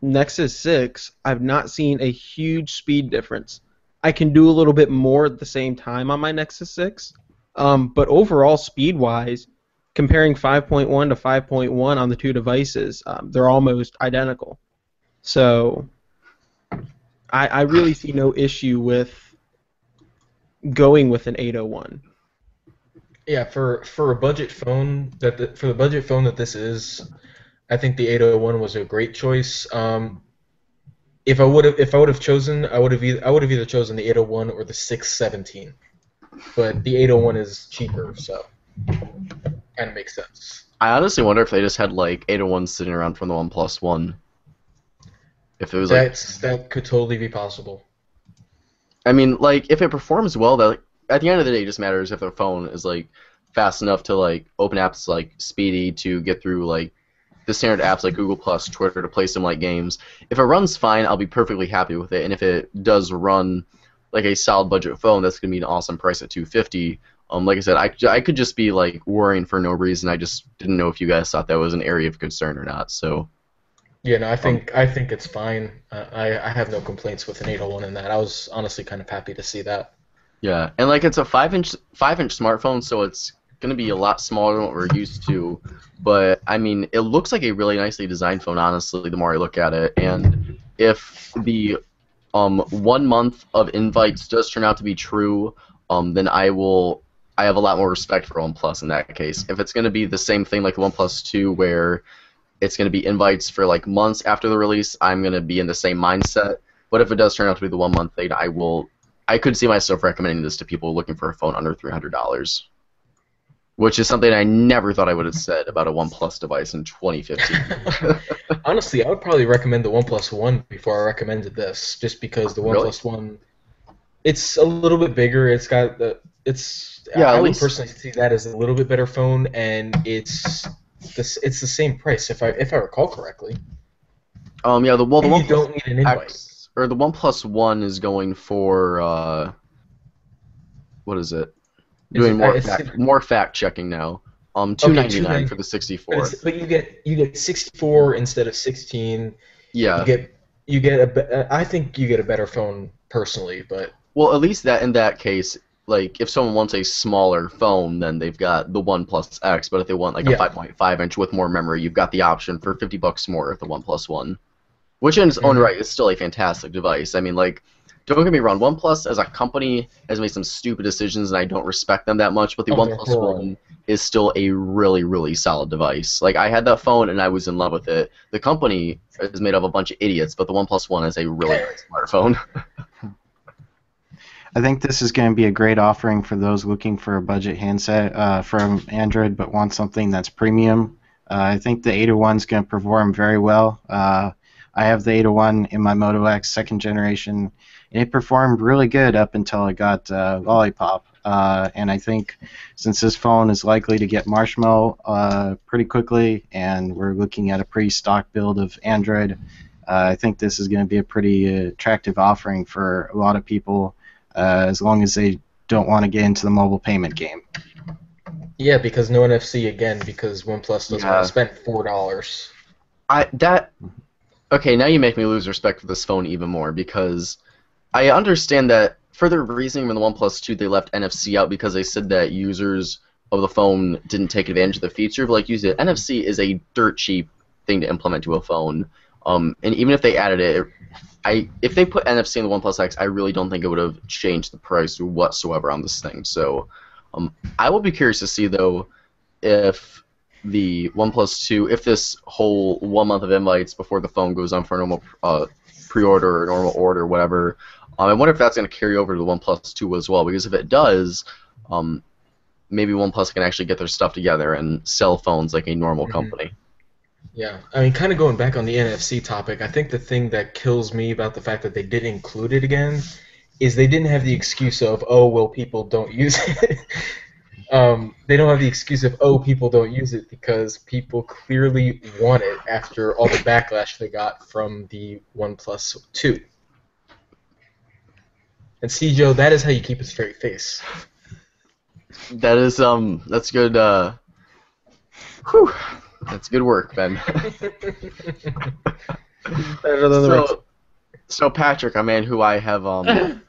Nexus six. I've not seen a huge speed difference. I can do a little bit more at the same time on my Nexus six. Um, but overall, speed-wise, comparing five point one to five point one on the two devices, um, they're almost identical. So I, I really see no issue with going with an eight oh one. Yeah, for for a budget phone that the, for the budget phone that this is, I think the eight oh one was a great choice. Um, if I would have if I would have chosen, I would have either I would have either chosen the eight oh one or the six seventeen. But the eight oh one is cheaper, so kind of makes sense. I honestly wonder if they just had like eight oh one sitting around from the OnePlus One. If it was That's, like that could totally be possible. I mean, like if it performs well, that like, at the end of the day, it just matters if their phone is like fast enough to like open apps like Speedy to get through like the standard apps like Google Plus, Twitter to play some like games. If it runs fine, I'll be perfectly happy with it. And if it does run like a solid budget phone, that's gonna be an awesome price at two hundred fifty dollars. Um, like I said, I, I could just be like worrying for no reason. I just didn't know if you guys thought that was an area of concern or not. So, yeah, no, I think um, I think it's fine. Uh, I I have no complaints with an eight oh one in that. I was honestly kind of happy to see that. Yeah, and like it's a five inch five inch smartphone, so it's gonna be a lot smaller than what we're used to. But I mean, it looks like a really nicely designed phone. Honestly, the more I look at it, and if the um one month of invites does turn out to be true, um then I will. I have a lot more respect for OnePlus in that case. If it's going to be the same thing like the OnePlus two where it's going to be invites for like months after the release, I'm going to be in the same mindset. But if it does turn out to be the one month thing, I will I could see myself recommending this to people looking for a phone under three hundred dollars, which is something I never thought I would have said about a OnePlus device in twenty fifteen. Honestly, I would probably recommend the OnePlus One before I recommended this, just because the OnePlus really? One, it's a little bit bigger. It's got the It's yeah, I would personally see that as a little bit better phone, and it's this it's the same price if I if I recall correctly. Um yeah, the well the one don't need an invite. X, or the OnePlus One is going for uh what is it? It's, Doing more uh, fact, more fact checking now. Um two ninety-nine okay, for the sixty-four. But, but you get you get sixty-four instead of sixteen. Yeah. You get you get a I think you get a better phone personally, but well, at least that in that case. Like, if someone wants a smaller phone, then they've got the OnePlus X. But if they want, like, yeah. a five point five inch with more memory, you've got the option for fifty bucks more if the OnePlus One. Which, in its own right, is still a fantastic device. I mean, like, don't get me wrong. OnePlus, as a company, has made some stupid decisions, and I don't respect them that much. But the oh, OnePlus cool. One is still a really, really solid device. Like, I had that phone, and I was in love with it. The company is made up of a bunch of idiots, but the OnePlus One is a really nice smartphone. I think this is going to be a great offering for those looking for a budget handset uh, from Android but want something that's premium. Uh, I think the eight oh one is going to perform very well. Uh, I have the eight oh one in my Moto X second generation, and it performed really good up until I got uh, Lollipop. Uh, and I think since this phone is likely to get Marshmallow uh, pretty quickly, and we're looking at a pre-stock build of Android, uh, I think this is going to be a pretty attractive offering for a lot of people. Uh, as long as they don't want to get into the mobile payment game. Yeah, because no N F C again, because OnePlus doesn't yeah. want to spend four dollars. I that okay, now you make me lose respect for this phone even more, because I understand that further reasoning from the OnePlus two, they left N F C out because they said that users of the phone didn't take advantage of the feature. But like you said, N F C is a dirt cheap thing to implement to a phone. Um, and even if they added it, it I, if they put N F C in the OnePlus X, I really don't think it would have changed the price whatsoever on this thing. So um, I will be curious to see, though, if the OnePlus two, if this whole one month of invites before the phone goes on for a normal uh, pre-order or normal order, whatever, um, I wonder if that's going to carry over to the OnePlus two as well. Because if it does, um, maybe OnePlus can actually get their stuff together and sell phones like a normal mm-hmm. company. Yeah, I mean, kind of going back on the N F C topic, I think the thing that kills me about the fact that they did include it again is they didn't have the excuse of, oh, well, people don't use it. um, they don't have the excuse of, oh, people don't use it, because people clearly want it after all the backlash they got from the OnePlus two. And see, Joe, that is how you keep a straight face. That is, um, that's good, uh, whew. That's good work, Ben. so, so, Patrick, a man who I have um,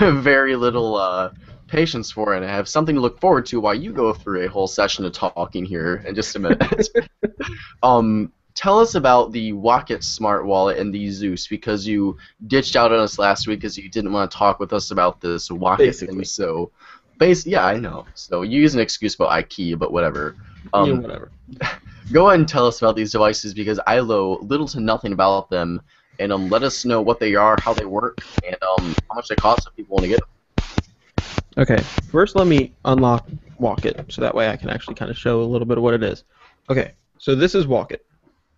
very little uh, patience for, and I have something to look forward to while you go through a whole session of talking here in just a minute. um, tell us about the Wocket Smart Wallet and the Zeus, because you ditched out on us last week because you didn't want to talk with us about this Wocket thing. So, base, yeah, I know. So you use an excuse about IKEA, but whatever. Um, yeah, whatever. Go ahead and tell us about these devices, because I know little to nothing about them, and um, let us know what they are, how they work, and um, how much they cost if people want to get them. Okay, first let me unlock Wocket, so that way I can actually kind of show a little bit of what it is. Okay, so this is Wocket.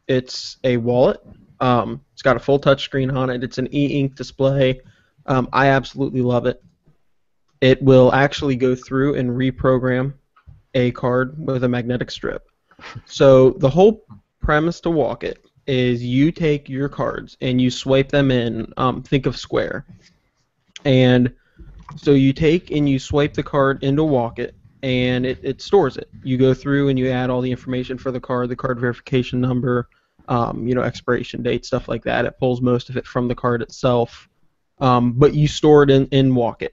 It's a wallet. Um, it's got a full touch screen on it. It's an e-ink display. Um, I absolutely love it. It will actually go through and reprogram a card with a magnetic strip. So the whole premise to Wocket is you take your cards and you swipe them in. Um, think of Square. And so you take and you swipe the card into Wocket, and it, it stores it. You go through and you add all the information for the card, the card verification number, um, you know, expiration date, stuff like that. It pulls most of it from the card itself, um, but you store it in, in Wocket.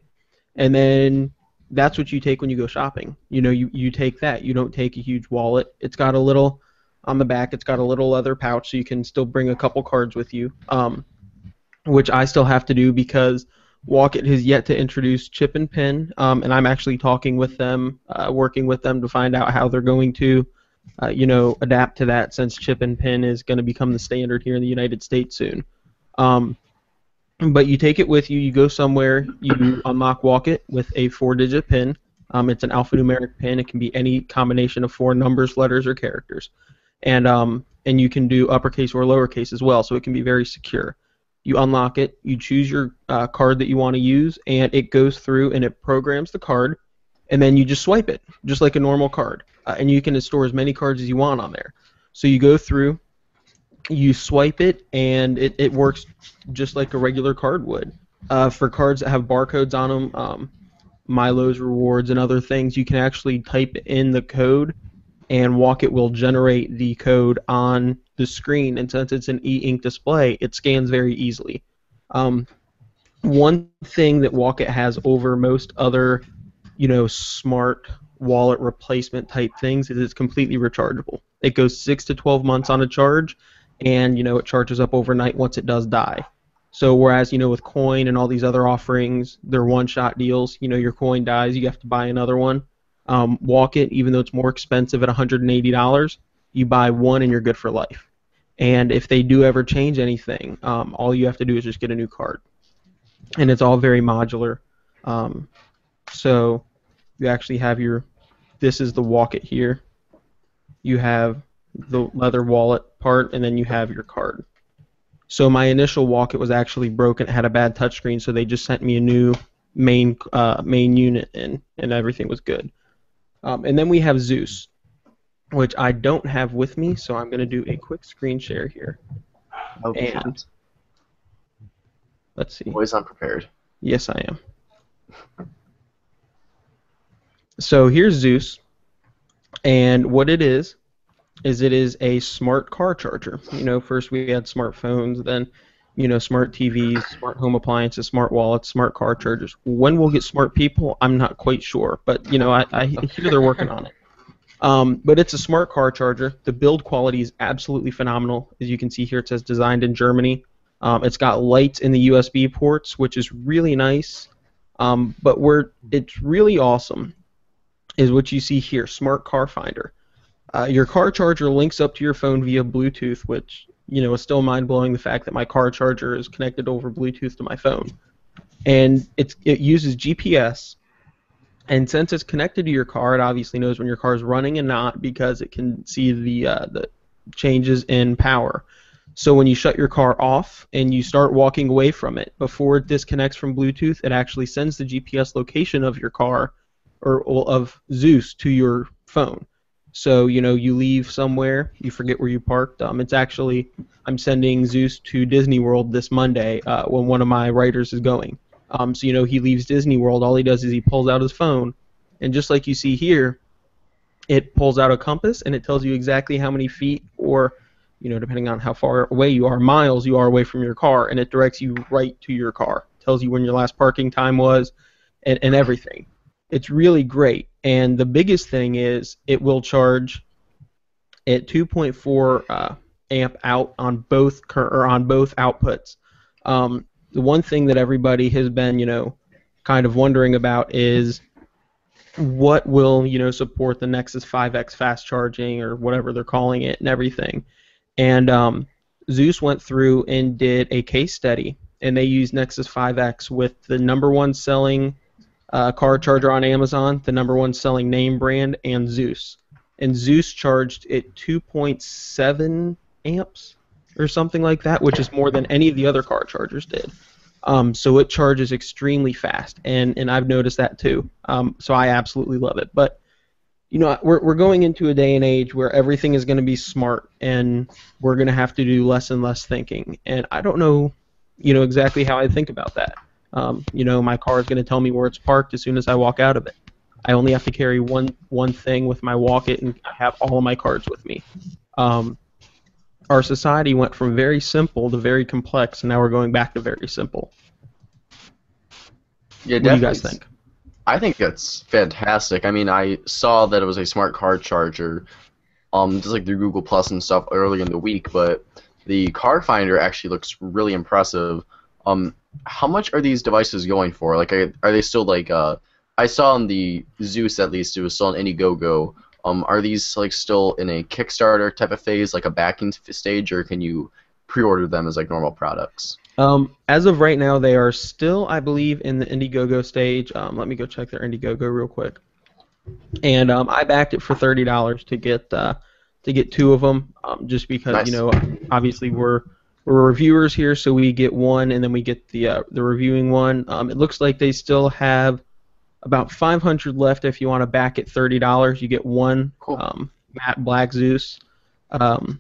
And then that's what you take when you go shopping. You know, you, you take that. You don't take a huge wallet. It's got a little, on the back, it's got a little leather pouch, so you can still bring a couple cards with you, um, which I still have to do because Wocket has yet to introduce chip and pin, um, and I'm actually talking with them, uh, working with them to find out how they're going to, uh, you know, adapt to that, since chip and pin is going to become the standard here in the United States soon. Um, but you take it with you, you go somewhere, you unlock Wocket with a four digit pin. Um, it's an alphanumeric pin. It can be any combination of four numbers, letters, or characters. And, um, and you can do uppercase or lowercase as well, so it can be very secure. You unlock it, you choose your uh, card that you want to use, and it goes through and it programs the card, and then you just swipe it, just like a normal card. Uh, and you can store as many cards as you want on there. So you go through, you swipe it, and it, it works just like a regular card would. Uh, for cards that have barcodes on them, um, Milo's Rewards and other things, you can actually type in the code, and Wocket will generate the code on the screen, and since it's an e-ink display, it scans very easily. Um, one thing that Wocket has over most other, you know, smart wallet replacement type things is it's completely rechargeable. It goes six to twelve months on a charge, and, you know, it charges up overnight once it does die. So whereas, you know, with coin and all these other offerings, they're one-shot deals. You know, your coin dies, you have to buy another one. Um, Wocket, even though it's more expensive at one hundred eighty dollars, you buy one and you're good for life. And if they do ever change anything, um, all you have to do is just get a new card. And it's all very modular. Um, so you actually have your, this is the Wocket here. You have the leather wallet part, and then you have your card. So my initial Wocket was actually broken. It had a bad touchscreen, so they just sent me a new main, uh, main unit in, and everything was good. Um, and then we have Zeus, which I don't have with me, so I'm going to do a quick screen share here. Oh, and let's see. Always unprepared. Yes, I am. So here's Zeus, and what it is is it is a smart car charger. You know, first we had smartphones, then you know, smart T Vs, smart home appliances, smart wallets, smart car chargers. When we'll get smart people, I'm not quite sure, but you know, I, I hear they're working on it. Um, but it's a smart car charger. The build quality is absolutely phenomenal. As you can see here, it says designed in Germany. Um, it's got lights in the U S B ports, which is really nice. Um, but where it's really awesome is what you see here, Smart Car Finder. Uh, your car charger links up to your phone via Bluetooth, which you know is still mind-blowing, the fact that my car charger is connected over Bluetooth to my phone. And it's, it uses G P S. And since it's connected to your car, it obviously knows when your car is running and not, because it can see the, uh, the changes in power. So when you shut your car off and you start walking away from it, before it disconnects from Bluetooth, it actually sends the G P S location of your car, or of Zeus, to your phone. So, you know, you leave somewhere, you forget where you parked. Um, it's actually, I'm sending Zeus to Disney World this Monday uh, when one of my writers is going. Um, so, you know, he leaves Disney World. All he does is he pulls out his phone, and just like you see here, it pulls out a compass, and it tells you exactly how many feet or, you know, depending on how far away you are, miles you are away from your car, and it directs you right to your car. It tells you when your last parking time was and, and everything. It's really great, and the biggest thing is it will charge at two point four uh, amp out on both, or on both outputs. Um, The one thing that everybody has been, you know, kind of wondering about is what will, you know, support the Nexus five X fast charging, or whatever they're calling it, and everything. And um, Zeus went through and did a case study, and they used Nexus five X with the number one selling uh, car charger on Amazon, the number one selling name brand, and Zeus. And Zeus charged at two point seven amps or something like that, which is more than any of the other car chargers did. Um, so it charges extremely fast, and, and I've noticed that too. Um, so I absolutely love it. But you know, we're we're going into a day and age where everything is going to be smart, and we're going to have to do less and less thinking. And I don't know, you know, exactly how I think about that. Um, you know, my car is going to tell me where it's parked as soon as I walk out of it. I only have to carry one one thing with my Wocket, and I have all of my cards with me. Um, Our society went from very simple to very complex, and now we're going back to very simple. Yeah, what do you guys think? I think that's fantastic. I mean, I saw that it was a smart card charger, um, just like through Google Plus and stuff early in the week, but the card finder actually looks really impressive. Um, how much are these devices going for? Like, are they still like? Uh, I saw on the Zeus, at least, it was still on Indiegogo. Um, are these like still in a Kickstarter type of phase, like a backing stage, or can you pre-order them as like normal products? Um, as of right now, they are still, I believe, in the Indiegogo stage. Um, let me go check their Indiegogo real quick. And um, I backed it for thirty dollars to get uh, to get two of them, um, just because nice. You know, obviously we're we're reviewers here, so we get one, and then we get the uh, the reviewing one. Um, it looks like they still have about five hundred left. If you want to back at thirty dollars, you get one cool. um, matte black Zeus, um,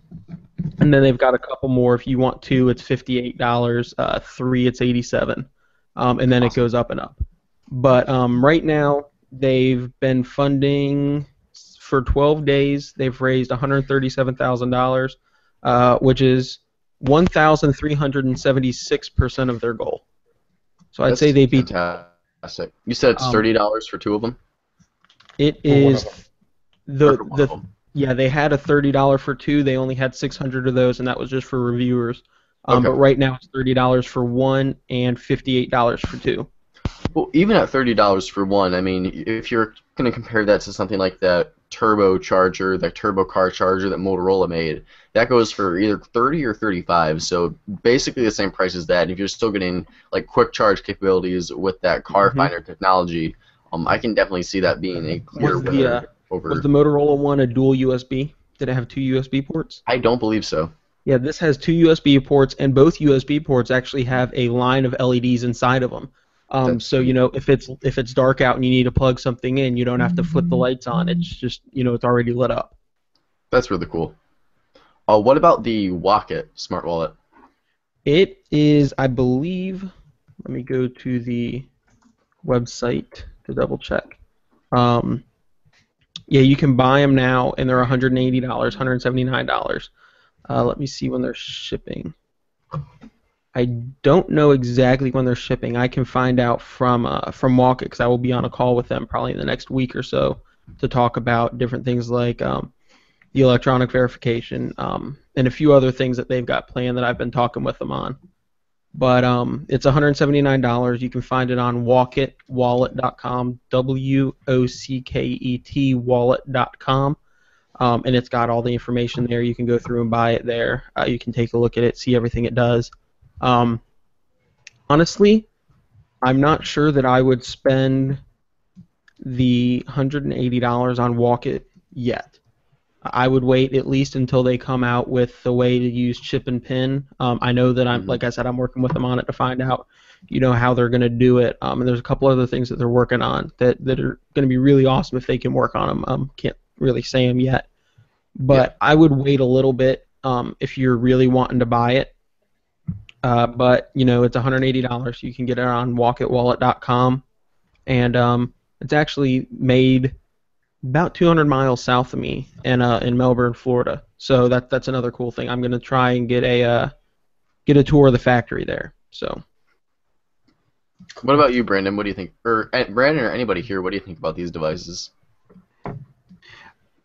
and then they've got a couple more. If you want two, it's fifty-eight dollars. Uh, three, it's eighty-seven dollars, um, and then awesome. It goes up and up. But um, right now, they've been funding for twelve days. They've raised one hundred thirty-seven thousand dollars, uh, which is one thousand three hundred seventy-six percent of their goal. So I'd That's say they beat. Fantastic. You said it's thirty dollars um, for two of them. It is the the yeah they had a thirty dollar for two. They only had six hundred of those, and that was just for reviewers. Um, okay. But right now it's thirty dollars for one and fifty eight dollars for two. Well, even at thirty dollars for one, I mean, if you're going to compare that to something like that turbo charger, that turbo car charger that Motorola made, that goes for either thirty or thirty-five. So basically the same price as that. And if you're still getting like quick charge capabilities with that car mm-hmm. finder technology, um, I can definitely see that being a clear was winner the, uh, over. Was the Motorola one a dual U S B? Did it have two U S B ports? I don't believe so. Yeah, this has two U S B ports, and both U S B ports actually have a line of L E Ds inside of them. Um, so you know, if it's if it's dark out and you need to plug something in, you don't have to flip the lights on. It's just, you know, it's already lit up. That's really cool. Uh, what about the Wocket Smart Wallet? It is, I believe. Let me go to the website to double check. Um, yeah, you can buy them now, and they're one hundred and eighty dollars, one hundred and seventy nine dollars. Uh, let me see when they're shipping. I don't know exactly when they're shipping. I can find out from uh, from Wocket, because I will be on a call with them probably in the next week or so to talk about different things like um, the electronic verification um, and a few other things that they've got planned that I've been talking with them on. But um, it's one hundred seventy-nine dollars. You can find it on wocket wallet dot com, W O C K E T wallet dot com. Um, and it's got all the information there. You can go through and buy it there. Uh, you can take a look at it, see everything it does. Um, honestly, I'm not sure that I would spend the one hundred eighty dollars on Wocket yet. I would wait at least until they come out with the way to use chip and pin. Um, I know that I'm, like I said, I'm working with them on it to find out, you know, how they're going to do it. Um, and there's a couple other things that they're working on that, that are going to be really awesome if they can work on them. Um, can't really say them yet, but yeah. I would wait a little bit um, if you're really wanting to buy it. Uh, but you know, it's one hundred eighty dollars. You can get it on wocket wallet dot com, and um, it's actually made about two hundred miles south of me in uh, in Melbourne, Florida. So that that's another cool thing. I'm gonna try and get a uh, get a tour of the factory there. So, what about you, Brandon? What do you think, or uh, Brandon, or anybody here? What do you think about these devices?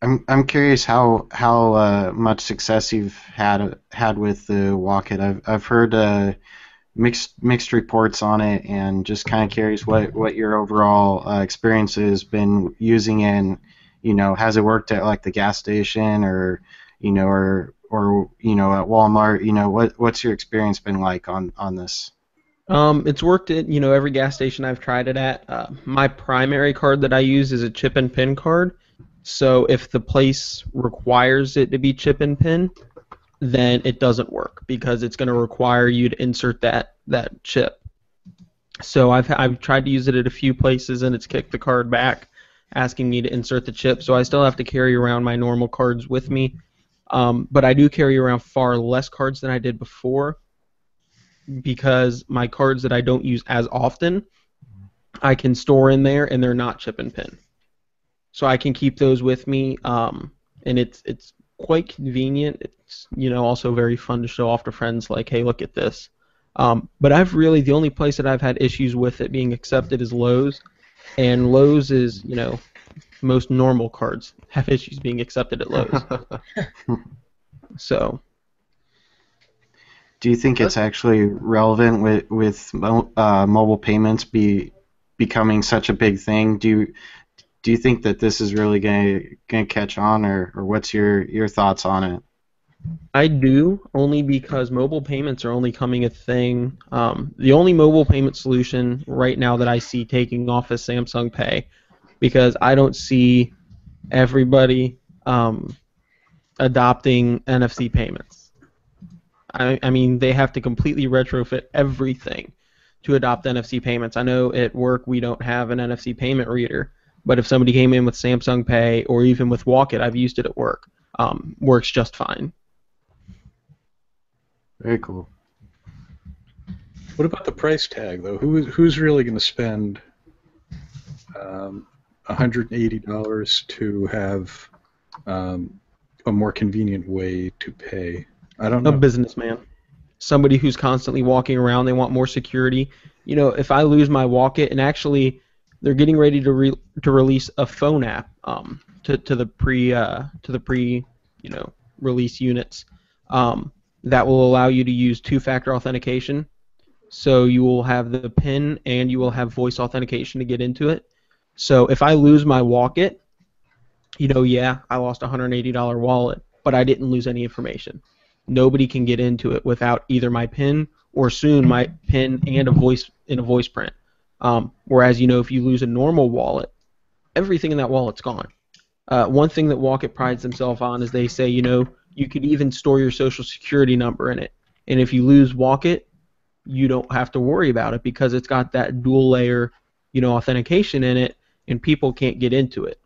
I'm I'm curious how how uh, much success you've had had with the Wocket. I've I've heard uh, mixed mixed reports on it, and just kind of curious what what your overall uh, experience has been using it. And, you know, has it worked at like the gas station, or you know, or or you know, at Walmart? You know, what what's your experience been like on on this? Um, it's worked at, you know, every gas station I've tried it at. Uh, my primary card that I use is a chip and PIN card. So if the place requires it to be chip and PIN, then it doesn't work because it's going to require you to insert that that chip. So I've I've tried to use it at a few places and it's kicked the card back, asking me to insert the chip. So I still have to carry around my normal cards with me, um, but I do carry around far less cards than I did before, because my cards that I don't use as often, I can store in there, and they're not chip and PIN. So I can keep those with me, um, and it's it's quite convenient. It's, you know, also very fun to show off to friends, like, hey, look at this. Um, but I've really, the only place that I've had issues with it being accepted is Lowe's, and Lowe's is, you know, most normal cards have issues being accepted at Lowe's. So... do you think it's actually relevant with with uh, mobile payments be becoming such a big thing? Do you, do you think that this is really going to catch on, or, or what's your, your thoughts on it? I do, only because mobile payments are only coming a thing. Um, the only mobile payment solution right now that I see taking off is Samsung Pay, because I don't see everybody um, adopting N F C payments. I, I mean, they have to completely retrofit everything to adopt N F C payments. I know at work we don't have an N F C payment reader, but if somebody came in with Samsung Pay or even with Wocket, I've used it at work. Um, works just fine. Very cool. What about the price tag, though? Who, who's really going to spend um, one hundred eighty dollars to have um, a more convenient way to pay? I don't know. A businessman. Somebody who's constantly walking around. They want more security. You know, if I lose my Wocket, and actually they're getting ready to re to release a phone app um, to to the pre uh, to the pre you know release units um, that will allow you to use two-factor authentication. So you will have the PIN and you will have voice authentication to get into it. So if I lose my Wocket, you know, yeah, I lost a one hundred eighty dollar wallet, but I didn't lose any information. Nobody can get into it without either my PIN or soon my PIN and a voice in a voice print. Um, whereas, you know, if you lose a normal wallet, everything in that wallet's gone. Uh, one thing that Wocket prides themselves on is they say, you know, you could even store your social security number in it. And if you lose Wocket, you don't have to worry about it because it's got that dual layer, you know, authentication in it, and people can't get into it.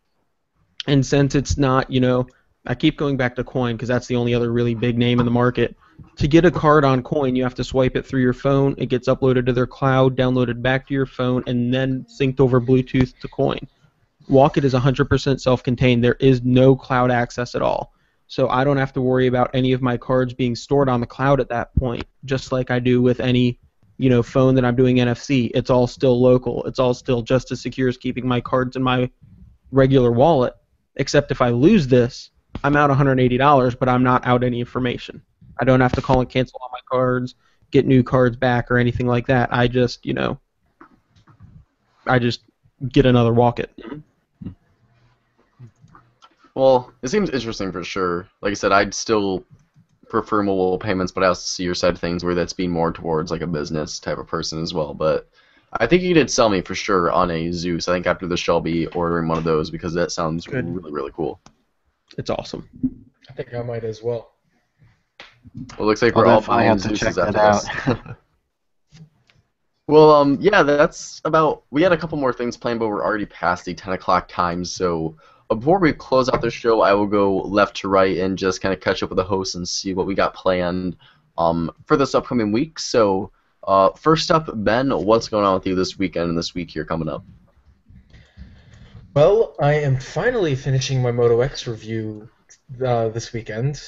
And since it's not, you know, I keep going back to Coin because that's the only other really big name in the market. To get a card on Coin, you have to swipe it through your phone. It gets uploaded to their cloud, downloaded back to your phone, and then synced over Bluetooth to Coin. Wocket is one hundred percent self-contained. There is no cloud access at all. So I don't have to worry about any of my cards being stored on the cloud at that point, just like I do with any, you know, phone that I'm doing N F C. It's all still local. It's all still just as secure as keeping my cards in my regular wallet, except if I lose this, I'm out one hundred eighty dollars, but I'm not out any information. I don't have to call and cancel all my cards, get new cards back, or anything like that. I just, you know, I just get another Wocket. Well, it seems interesting for sure. Like I said, I'd still prefer mobile payments, but I also see your side of things where that's being more towards like a business type of person as well. But I think you did sell me for sure on a Zeus. I think after this, I'll be ordering one of those because that sounds Good. really, really cool. It's awesome. I think I might as well. Well, it looks like I'll we're all buying Zeuses after this. Well, um, yeah, that's about... We had a couple more things planned, but we're already past the ten o'clock time, so before we close out the show, I will go left to right and just kind of catch up with the hosts and see what we got planned um, for this upcoming week. So, uh, first up, Ben, what's going on with you this weekend and this week here coming up? Well, I am finally finishing my Moto X review uh, this weekend.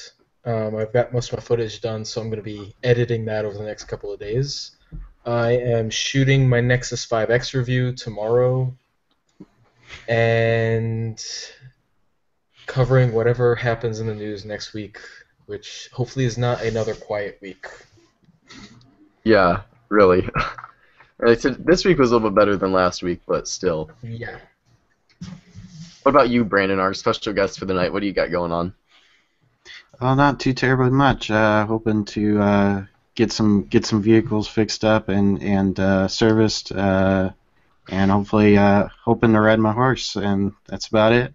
Um, I've got most of my footage done, so I'm going to be editing that over the next couple of days. I am shooting my Nexus five X review tomorrow and covering whatever happens in the news next week, which hopefully is not another quiet week. Yeah, really. This week was a little bit better than last week, but still. Yeah. What about you, Brandon, our special guest for the night? What do you got going on? Well, not too terribly much. Uh, hoping to uh, get some get some vehicles fixed up and and uh, serviced, uh, and hopefully uh, hoping to ride my horse, and that's about it.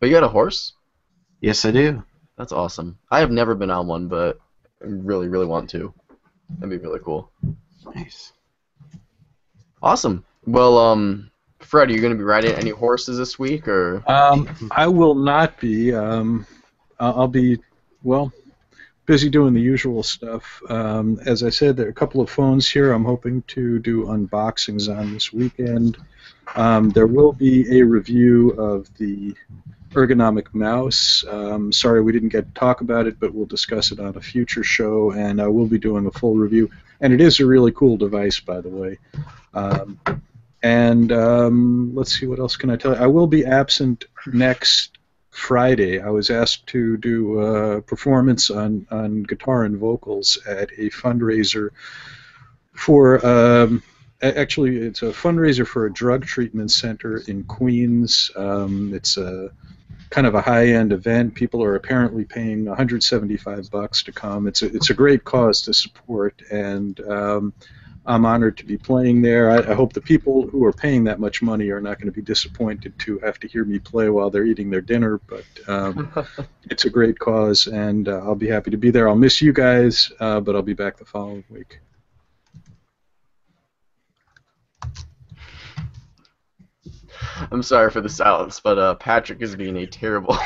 Oh, you got a horse? Yes, I do. That's awesome. I have never been on one, but I really, really want to. That'd be really cool. Nice. Awesome. Well, um, Fred, are you going to be riding any horses this week, or? Um, I will not be. Um, I'll be, well, busy doing the usual stuff. Um, as I said, there are a couple of phones here I'm hoping to do unboxings on this weekend. Um, there will be a review of the ergonomic mouse. Um, sorry we didn't get to talk about it, but we'll discuss it on a future show, and uh, we'll be doing a full review. And it is a really cool device, by the way. Um, and um, let's see, what else can I tell you? I will be absent next Friday. I was asked to do a performance on, on guitar and vocals at a fundraiser for... Um, actually, it's a fundraiser for a drug treatment center in Queens. Um, it's a kind of a high-end event. People are apparently paying one hundred seventy-five bucks to come. It's a, it's a great cause to support, and um, I'm honored to be playing there. I, I hope the people who are paying that much money are not going to be disappointed to have to hear me play while they're eating their dinner, but um, it's a great cause, and uh, I'll be happy to be there. I'll miss you guys, uh, but I'll be back the following week. I'm sorry for the silence, but uh, Patrick is being a terrible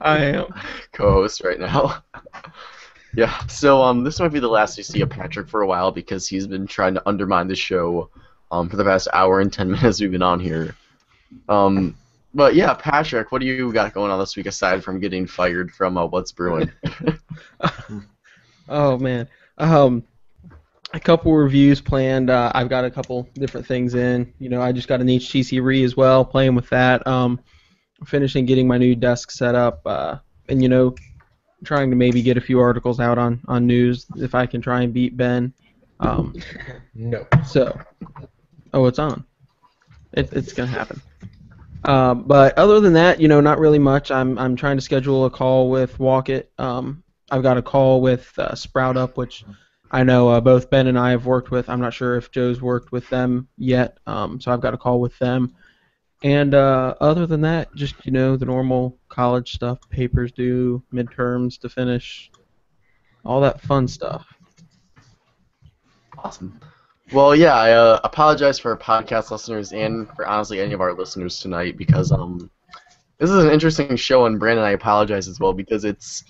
I am. co-host right now. Yeah, so um, this might be the last you see of Patrick for a while, because he's been trying to undermine the show um, for the past hour and ten minutes we've been on here. Um, but yeah, Patrick, what do you got going on this week aside from getting fired from uh, What's Brewing? Oh, man. Um... A couple reviews planned. Uh, I've got a couple different things in. You know, I just got an H T C Re as well, playing with that. Um, finishing getting my new desk set up, uh, and you know, trying to maybe get a few articles out on, on news if I can try and beat Ben. Um, no. So, oh, it's on. It, it's gonna happen. Uh, but other than that, you know, not really much. I'm I'm trying to schedule a call with Wocket. Um, I've got a call with uh, Sprout Up, which. I know uh, both Ben and I have worked with. I'm not sure if Joe's worked with them yet, um, so I've got a call with them. And uh, other than that, just, you know, the normal college stuff, papers due, midterms to finish, all that fun stuff. Awesome. Well, yeah, I uh, apologize for our podcast listeners and for, honestly, any of our listeners tonight, because um, this is an interesting show, and Brandon, I apologize as well, because it's...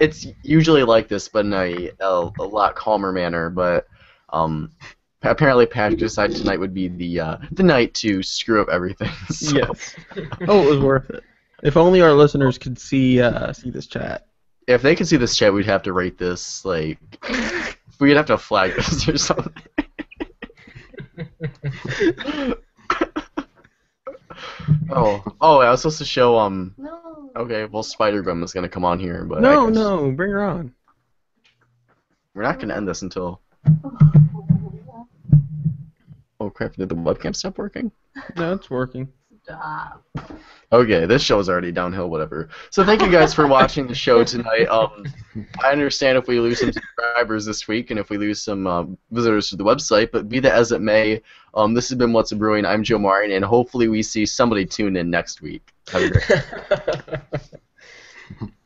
It's usually like this, but in a, a, a lot calmer manner. But um, apparently, Patrick decided tonight would be the uh, the night to screw up everything. So. Yes. Oh, it was worth it. If only our listeners could see uh, see this chat. If they could see this chat, we'd have to rate this. Like, we'd have to flag this or something. oh, oh! I was supposed to show um. No. Okay, well, Spider-Gum is going to come on here, but no, no, bring her on. We're not going to end this until... Oh, crap, did the webcam stop working? No, it's working. Stop. Okay, this show is already downhill, whatever. So thank you guys for watching the show tonight. Um, I understand if we lose some subscribers this week and if we lose some uh, visitors to the website, but be that as it may, um, this has been What's Brewing. I'm Joe Martin, and hopefully we see somebody tune in next week. Have a great day.